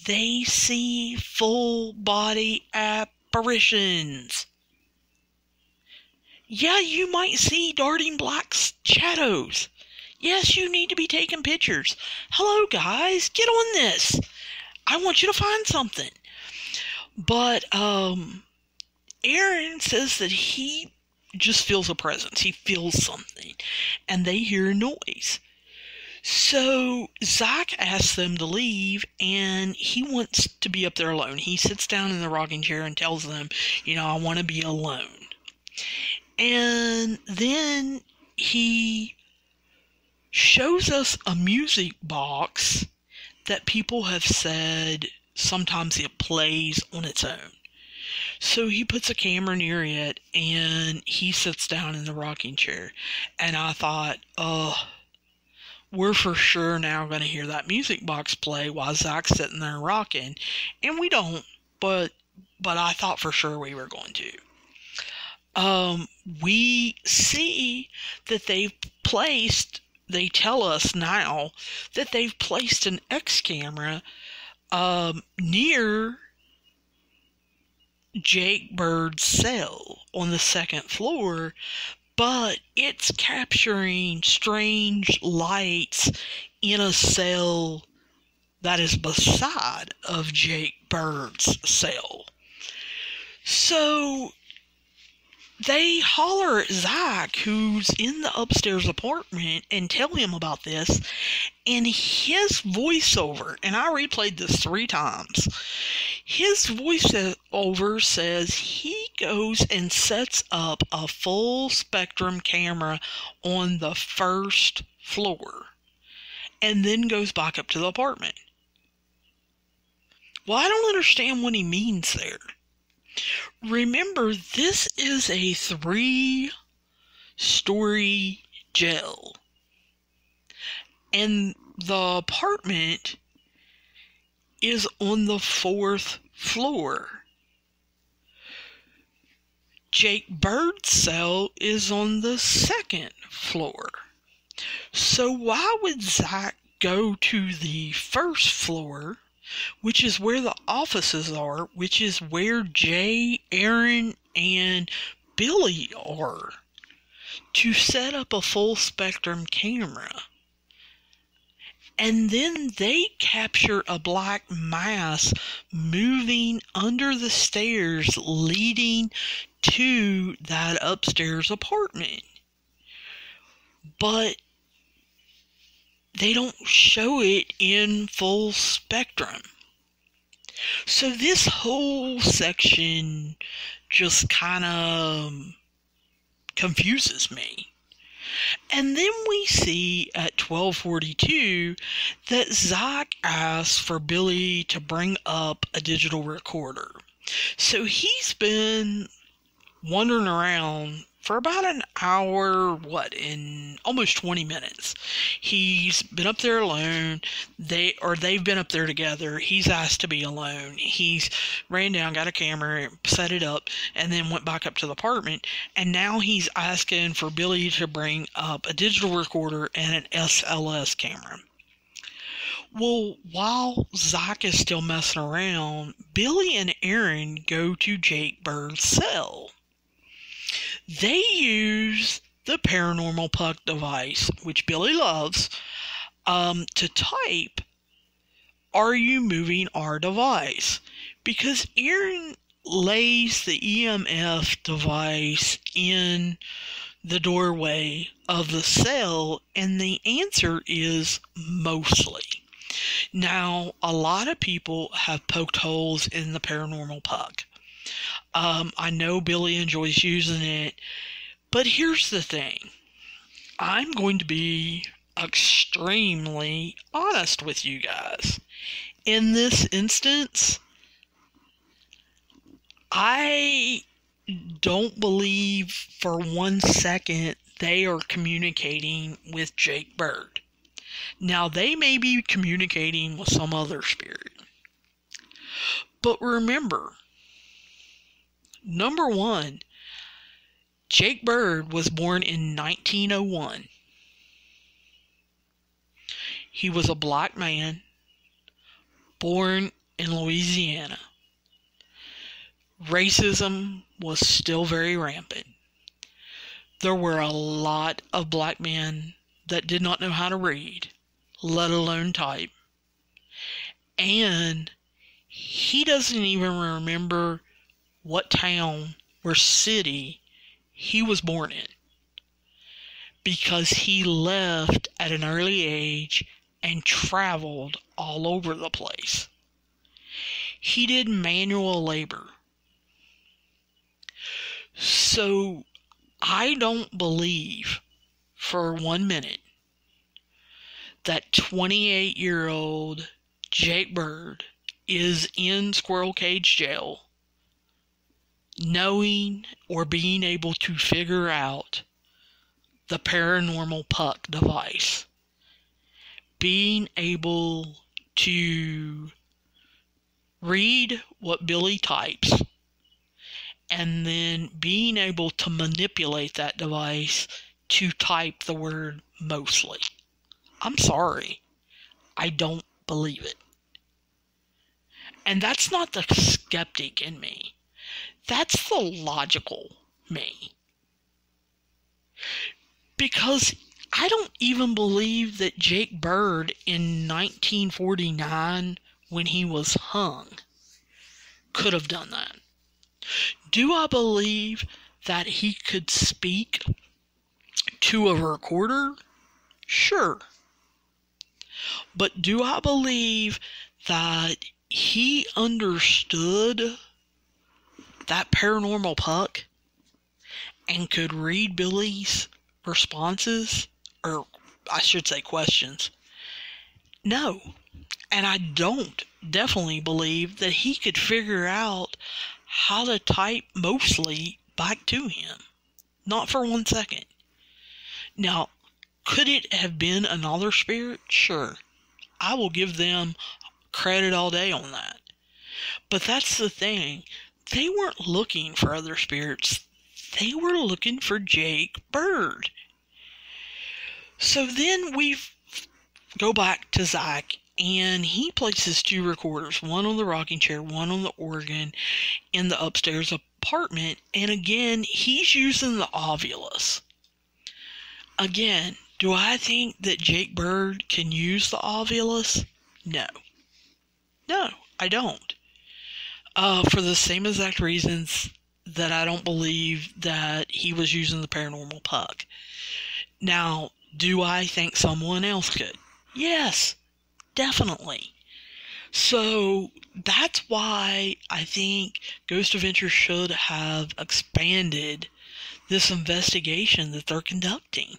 they see full body apparitions. Yeah, you might see darting black shadows. Yes, you need to be taking pictures. Hello guys, get on this. I want you to find something. But Aaron says that he just feels a presence. He feels something. And they hear a noise. So Zach asks them to leave, and he wants to be up there alone. He sits down in the rocking chair and tells them, "I want to be alone." And then he shows us a music box that people have said sometimes it plays on its own. So he puts a camera near it, and he sits down in the rocking chair. And I thought, we're for sure now going to hear that music box play while Zach's sitting there rocking. And we don't, but I thought for sure we were going to. We see that they tell us now that they've placed an X camera near Jake Bird's cell on the second floor, but it's capturing strange lights in a cell that is beside of Jake Bird's cell. So they holler at Zach, who's in the upstairs apartment, and tell him about this, and his voiceover, and I replayed this 3 times, his voiceover says he goes and sets up a full spectrum camera on the first floor and then goes back up to the apartment. Well, I don't understand what he means there. Remember, this is a 3-story jail. And the apartment is on the 4th floor. Jake Bird's cell is on the 2nd floor. So why would Zach go to the 1st floor, which is where the offices are, which is where Jay, Aaron, and Billy are, to set up a full spectrum camera? And then they capture a black mass moving under the stairs leading to that upstairs apartment. But they don't show it in full spectrum. So this whole section just kind of confuses me. And then we see at 12:42 that Zach asks for Billy to bring up a digital recorder. So he's been wandering around for about an hour, in almost 20 minutes. He's been up there alone. They've been up there together. He's asked to be alone. He's ran down, got a camera, set it up, and then went back up to the apartment. And now he's asking for Billy to bring up a digital recorder and an SLS camera. Well, while Zach is still messing around, Billy and Aaron go to Jake Bird's cell. They use the Paranormal Puck device, which Billy loves, to type, "Are you moving our device?" Because Aaron lays the EMF device in the doorway of the cell, and the answer is mostly. Now, a lot of people have poked holes in the Paranormal Puck. I know Billy enjoys using it, but here's the thing. I'm going to be extremely honest with you guys. In this instance, I don't believe for one second they are communicating with Jake Bird. Now, they may be communicating with some other spirit. But remember, number one, Jake Bird was born in 1901. He was a black man born in Louisiana. Racism was still very rampant. There were a lot of black men that did not know how to read, let alone type. And he doesn't even remember what town or city he was born in, because he left at an early age and traveled all over the place. He did manual labor. So I don't believe for one minute that 28-year-old Jake Bird is in Squirrel Cage Jail knowing or being able to figure out the Paranormal Puck device, being able to read what Billy types, and then being able to manipulate that device to type the word mostly. I'm sorry, I don't believe it. And that's not the skeptic in me. That's the logical me. Because I don't even believe that Jake Bird in 1949, when he was hung, could have done that. Do I believe that he could speak to a recorder? Sure. But do I believe that he understood that Paranormal Puck and could read Billy's responses, or I should say questions, no. And I don't definitely believe that he could figure out how to type mostly back to him. Not for 1 second. Now, could it have been another spirit? Sure. I will give them credit all day on that. But that's the thing. They weren't looking for other spirits. They were looking for Jake Bird. So then we go back to Zach, and he places two recorders, one on the rocking chair, one on the organ, in the upstairs apartment. And again, he's using the Ovulus. Again, do I think that Jake Bird can use the Ovulus? No. No, I don't. For the same exact reasons that I don't believe that he was using the Paranormal Puck. Now, do I think someone else could? Yes. Definitely. So that's why I think Ghost Adventures should have expanded this investigation that they're conducting.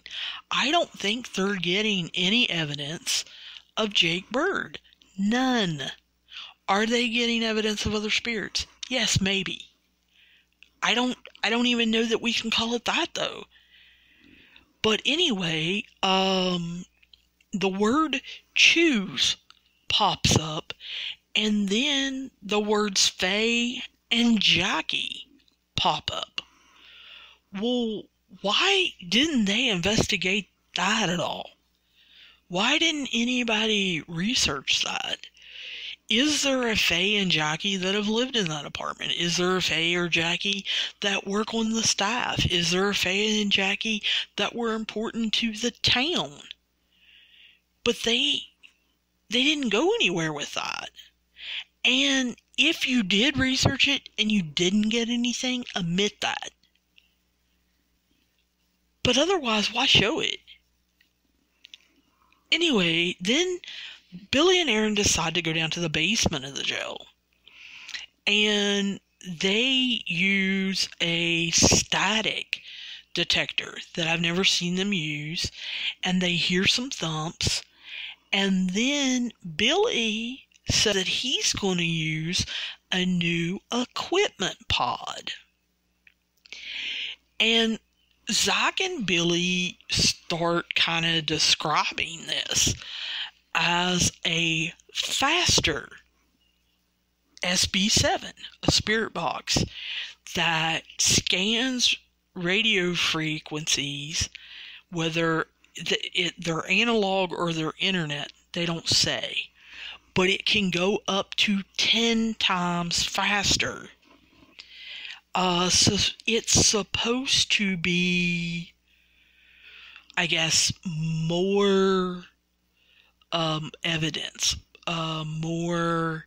I don't think they're getting any evidence of Jake Bird. None. Are they getting evidence of other spirits? Yes, maybe. I don't even know that we can call it that, though. But anyway, the word choose pops up, and then the words Faye and Jackie pop up. Well, why didn't they investigate that at all? Why didn't anybody research that? Is there a Faye and Jackie that have lived in that apartment? Is there a Faye or Jackie that work on the staff? Is there a Faye and Jackie that were important to the town? But they didn't go anywhere with that. And if you did research it and you didn't get anything, admit that. But otherwise, why show it? Anyway, then Billy and Aaron decide to go down to the basement of the jail. And they use a static detector that I've never seen them use. And they hear some thumps. And then Billy said that he's going to use a new equipment pod. And Zach and Billy start kind of describing this as a faster SB7, a spirit box that scans radio frequencies, whether they're analog or they're internet, they don't say. But it can go up to 10 times faster. So it's supposed to be, I guess, more evidence. More,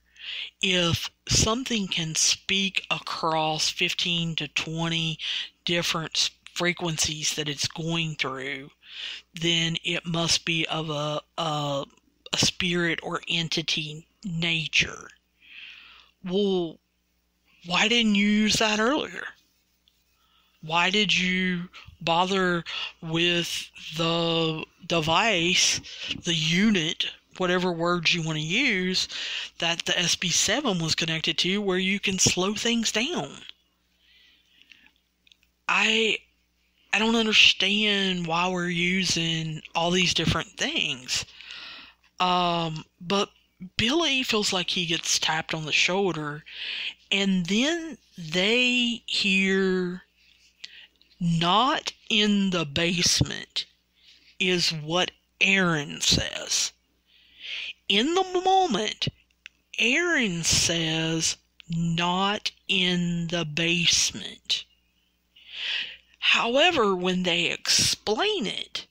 if something can speak across 15 to 20 different frequencies that it's going through, then it must be of a spirit or entity nature. Well, why didn't you use that earlier? Why did you bother with the device, the unit, whatever words you want to use, that the SB7 was connected to, where you can slow things down? I don't understand why we're using all these different things. But Billy feels like he gets tapped on the shoulder, and then they hear, "Not in the basement," is what Aaron says. In the moment, Aaron says, "Not in the basement." However, when they explain it,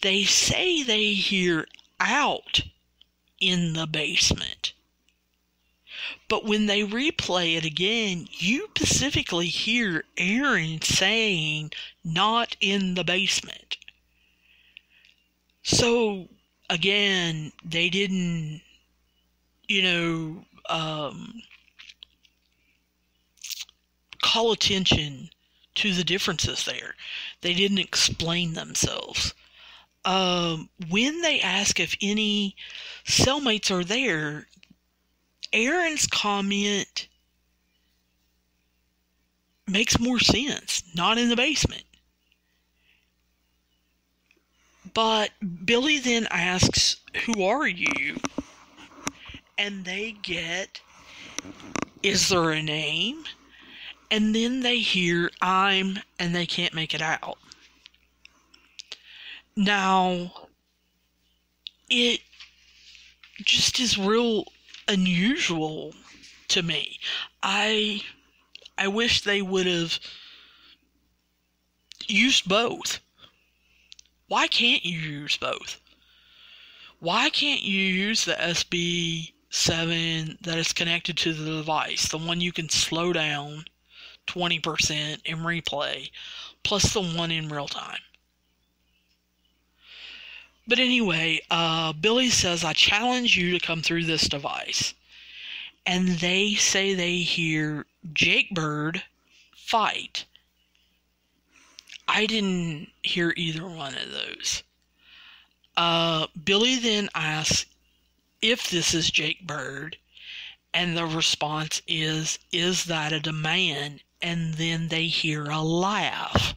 they say they hear "out in the basement." But when they replay it again, you specifically hear Aaron saying "not in the basement." So, again, they didn't, call attention to the differences there. They didn't explain themselves. When they ask if any cellmates are there, Aaron's comment makes more sense. Not in the basement. But Billy then asks, "Who are you?" And they get, "Is there a name?" And then they hear, "I'm," and they can't make it out. Now, it just is real unusual to me. I wish they would have used both. Why can't you use both? Why can't you use the SB7 that is connected to the device, the one you can slow down 20% in replay, plus the one in real time? But anyway, Billy says, "I challenge you to come through this device." And they say they hear Jake Bird fight. I didn't hear either one of those. Billy then asks if this is Jake Bird, and the response is that a demand? And then they hear a laugh.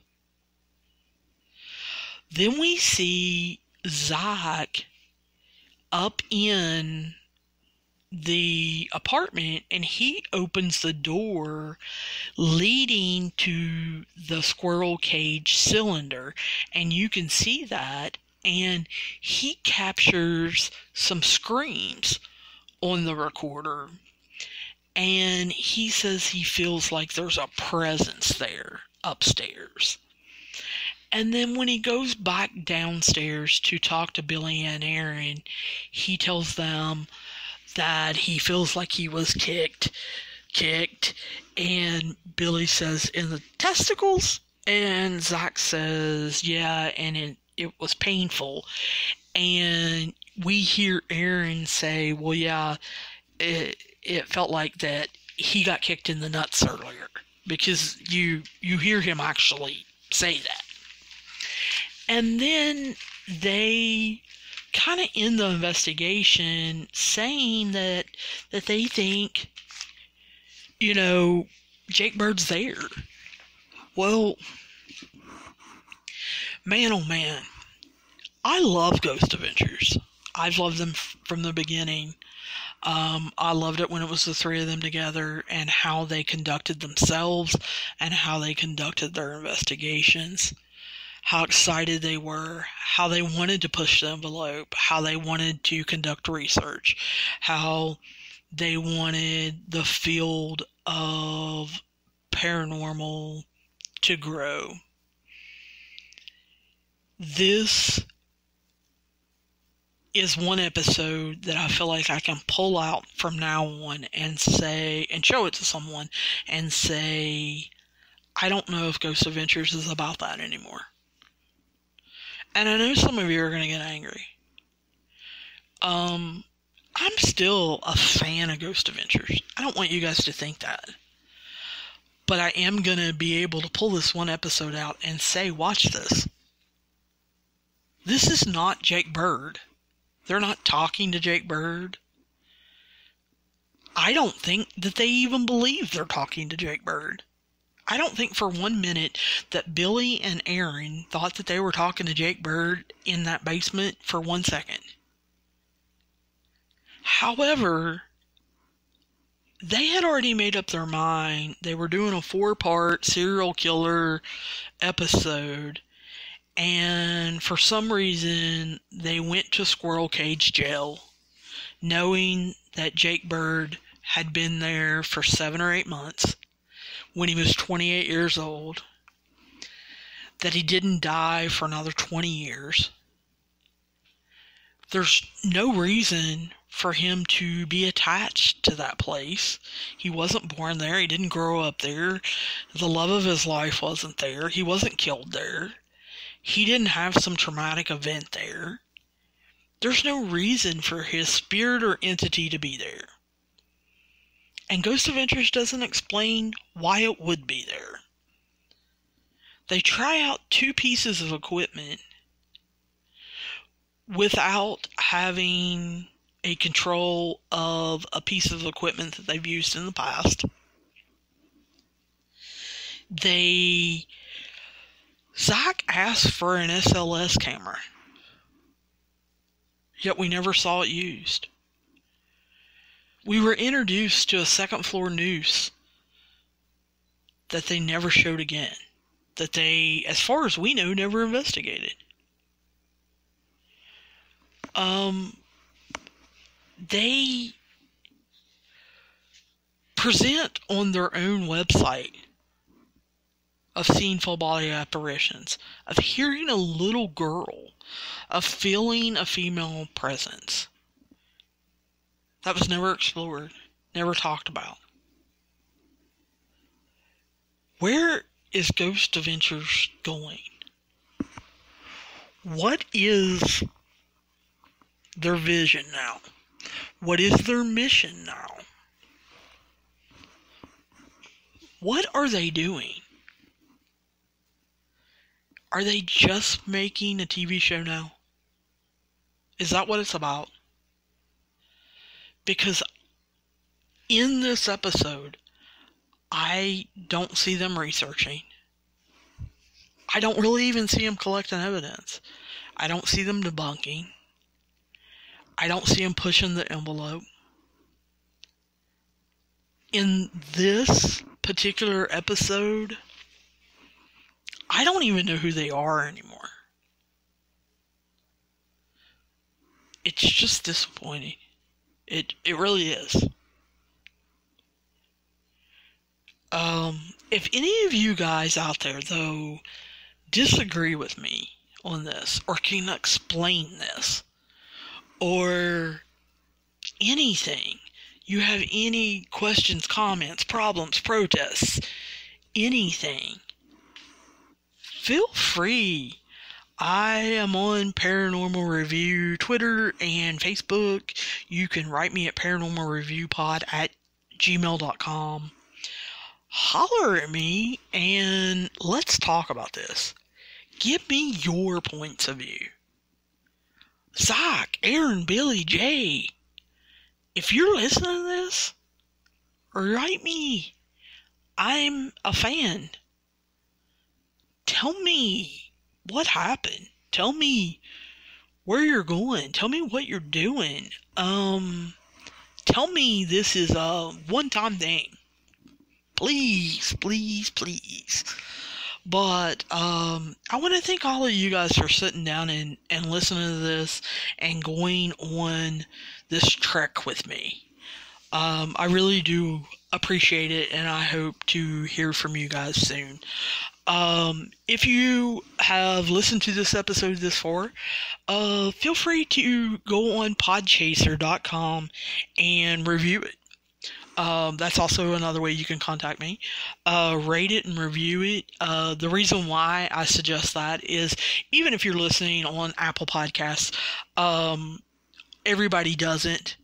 Then we see Zach up in the apartment, and he opens the door leading to the squirrel cage cylinder, and you can see that, and he captures some screams on the recorder, and he says he feels like there's a presence there upstairs. And then when he goes back downstairs to talk to Billy and Aaron, he tells them that he feels like he was kicked, and Billy says, "In the testicles?" And Zach says, "Yeah, and it was painful." And we hear Aaron say, "Well, yeah, it felt like that he got kicked in the nuts earlier," because you hear him actually say that. And then they kind of end the investigation saying that they think, Jake Bird's there. Well, man, oh man, I love Ghost Adventures. I've loved them from the beginning. I loved it when it was the three of them together, and how they conducted themselves and how they conducted their investigations. How excited they were, how they wanted to push the envelope, how they wanted to conduct research, how they wanted the field of paranormal to grow. This is one episode that I feel like I can pull out from now on and say, and show it to someone and say, I don't know if Ghost Adventures is about that anymore. And I know some of you are going to get angry. I'm still a fan of Ghost Adventures. I don't want you guys to think that. But I am going to be able to pull this one episode out and say, watch this. This is not Jake Bird. They're not talking to Jake Bird. I don't think that they even believe they're talking to Jake Bird. I don't think for 1 minute that Billy and Aaron thought that they were talking to Jake Bird in that basement for 1 second. However, they had already made up their mind. They were doing a 4-part serial killer episode, and for some reason they went to Squirrel Cage Jail knowing that Jake Bird had been there for 7 or 8 months. When he was 28 years old, that he didn't die for another 20 years. There's no reason for him to be attached to that place. He wasn't born there. He didn't grow up there. The love of his life wasn't there. He wasn't killed there. He didn't have some traumatic event there. There's no reason for his spirit or entity to be there. and Ghost Adventures doesn't explain why it would be there. They try out two pieces of equipment without having a control of a piece of equipment that they've used in the past. Zach asked for an SLS camera, yet we never saw it used. We were introduced to a second floor noose that they never showed again, that they, as far as we know, never investigated. They present on their own website of seeing full body apparitions, of hearing a little girl, of feeling a female presence. That was never explored, never talked about. Where is Ghost Adventures going? What is their vision now? What is their mission now? What are they doing? Are they just making a TV show now? Is that what it's about? Because in this episode, I don't see them researching. I don't really even see them collecting evidence. I don't see them debunking. I don't see them pushing the envelope. In this particular episode, I don't even know who they are anymore. It's just disappointing. It really is. If any of you guys out there, though, disagree with me on this, or can explain this, or anything, you have any questions, comments, problems, protests, anything, feel free. I am on Paranormal Review Twitter and Facebook. You can write me at paranormalreviewpod@gmail.com. Holler at me and let's talk about this. Give me your points of view. Zach, Aaron, Billy, Jay, if you're listening to this, write me. I'm a fan. Tell me what happened. Tell me where you're going. Tell me what you're doing. Tell me this is a one-time thing. Please, please, please. But I want to thank all of you guys for sitting down and listening to this and going on this trek with me. I really do appreciate it, and I hope to hear from you guys soon. If you have listened to this episode this far, feel free to go on podchaser.com and review it. That's also another way you can contact me. Rate it and review it. The reason why I suggest that is, even if you're listening on Apple Podcasts, everybody doesn't.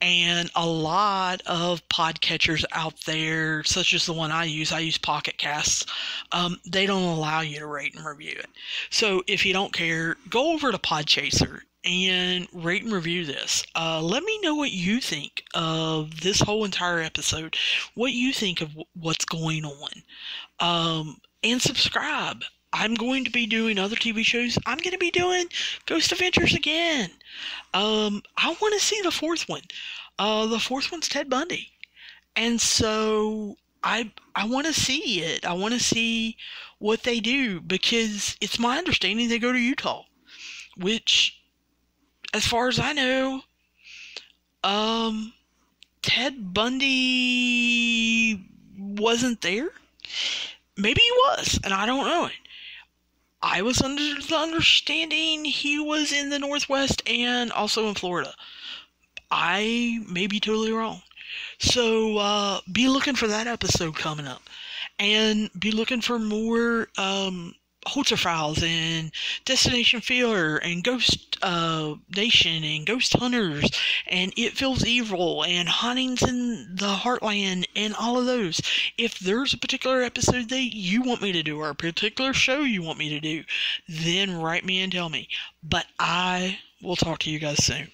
And a lot of podcatchers out there, such as the one I use Pocket Casts, they don't allow you to rate and review it. So if you don't care, go over to Podchaser and rate and review this. Let me know what you think of this whole entire episode, what you think of what's going on, and subscribe. I'm going to be doing other TV shows. I'm going to be doing Ghost Adventures again. I want to see the fourth one. The fourth one's Ted Bundy. And so I want to see it. I want to see what they do, because it's my understanding they go to Utah, which, as far as I know, Ted Bundy wasn't there. Maybe he was, and I don't know it. I was under the understanding he was in the Northwest and also in Florida. I may be totally wrong. So be looking for that episode coming up. And be looking for more Holter Files and Destination Fear and Ghost Nation and Ghost Hunters and It Feels Evil and Hauntings in the Heartland and all of those. If there's a particular episode that you want me to do or a particular show you want me to do, then write me and tell me. But I will talk to you guys soon.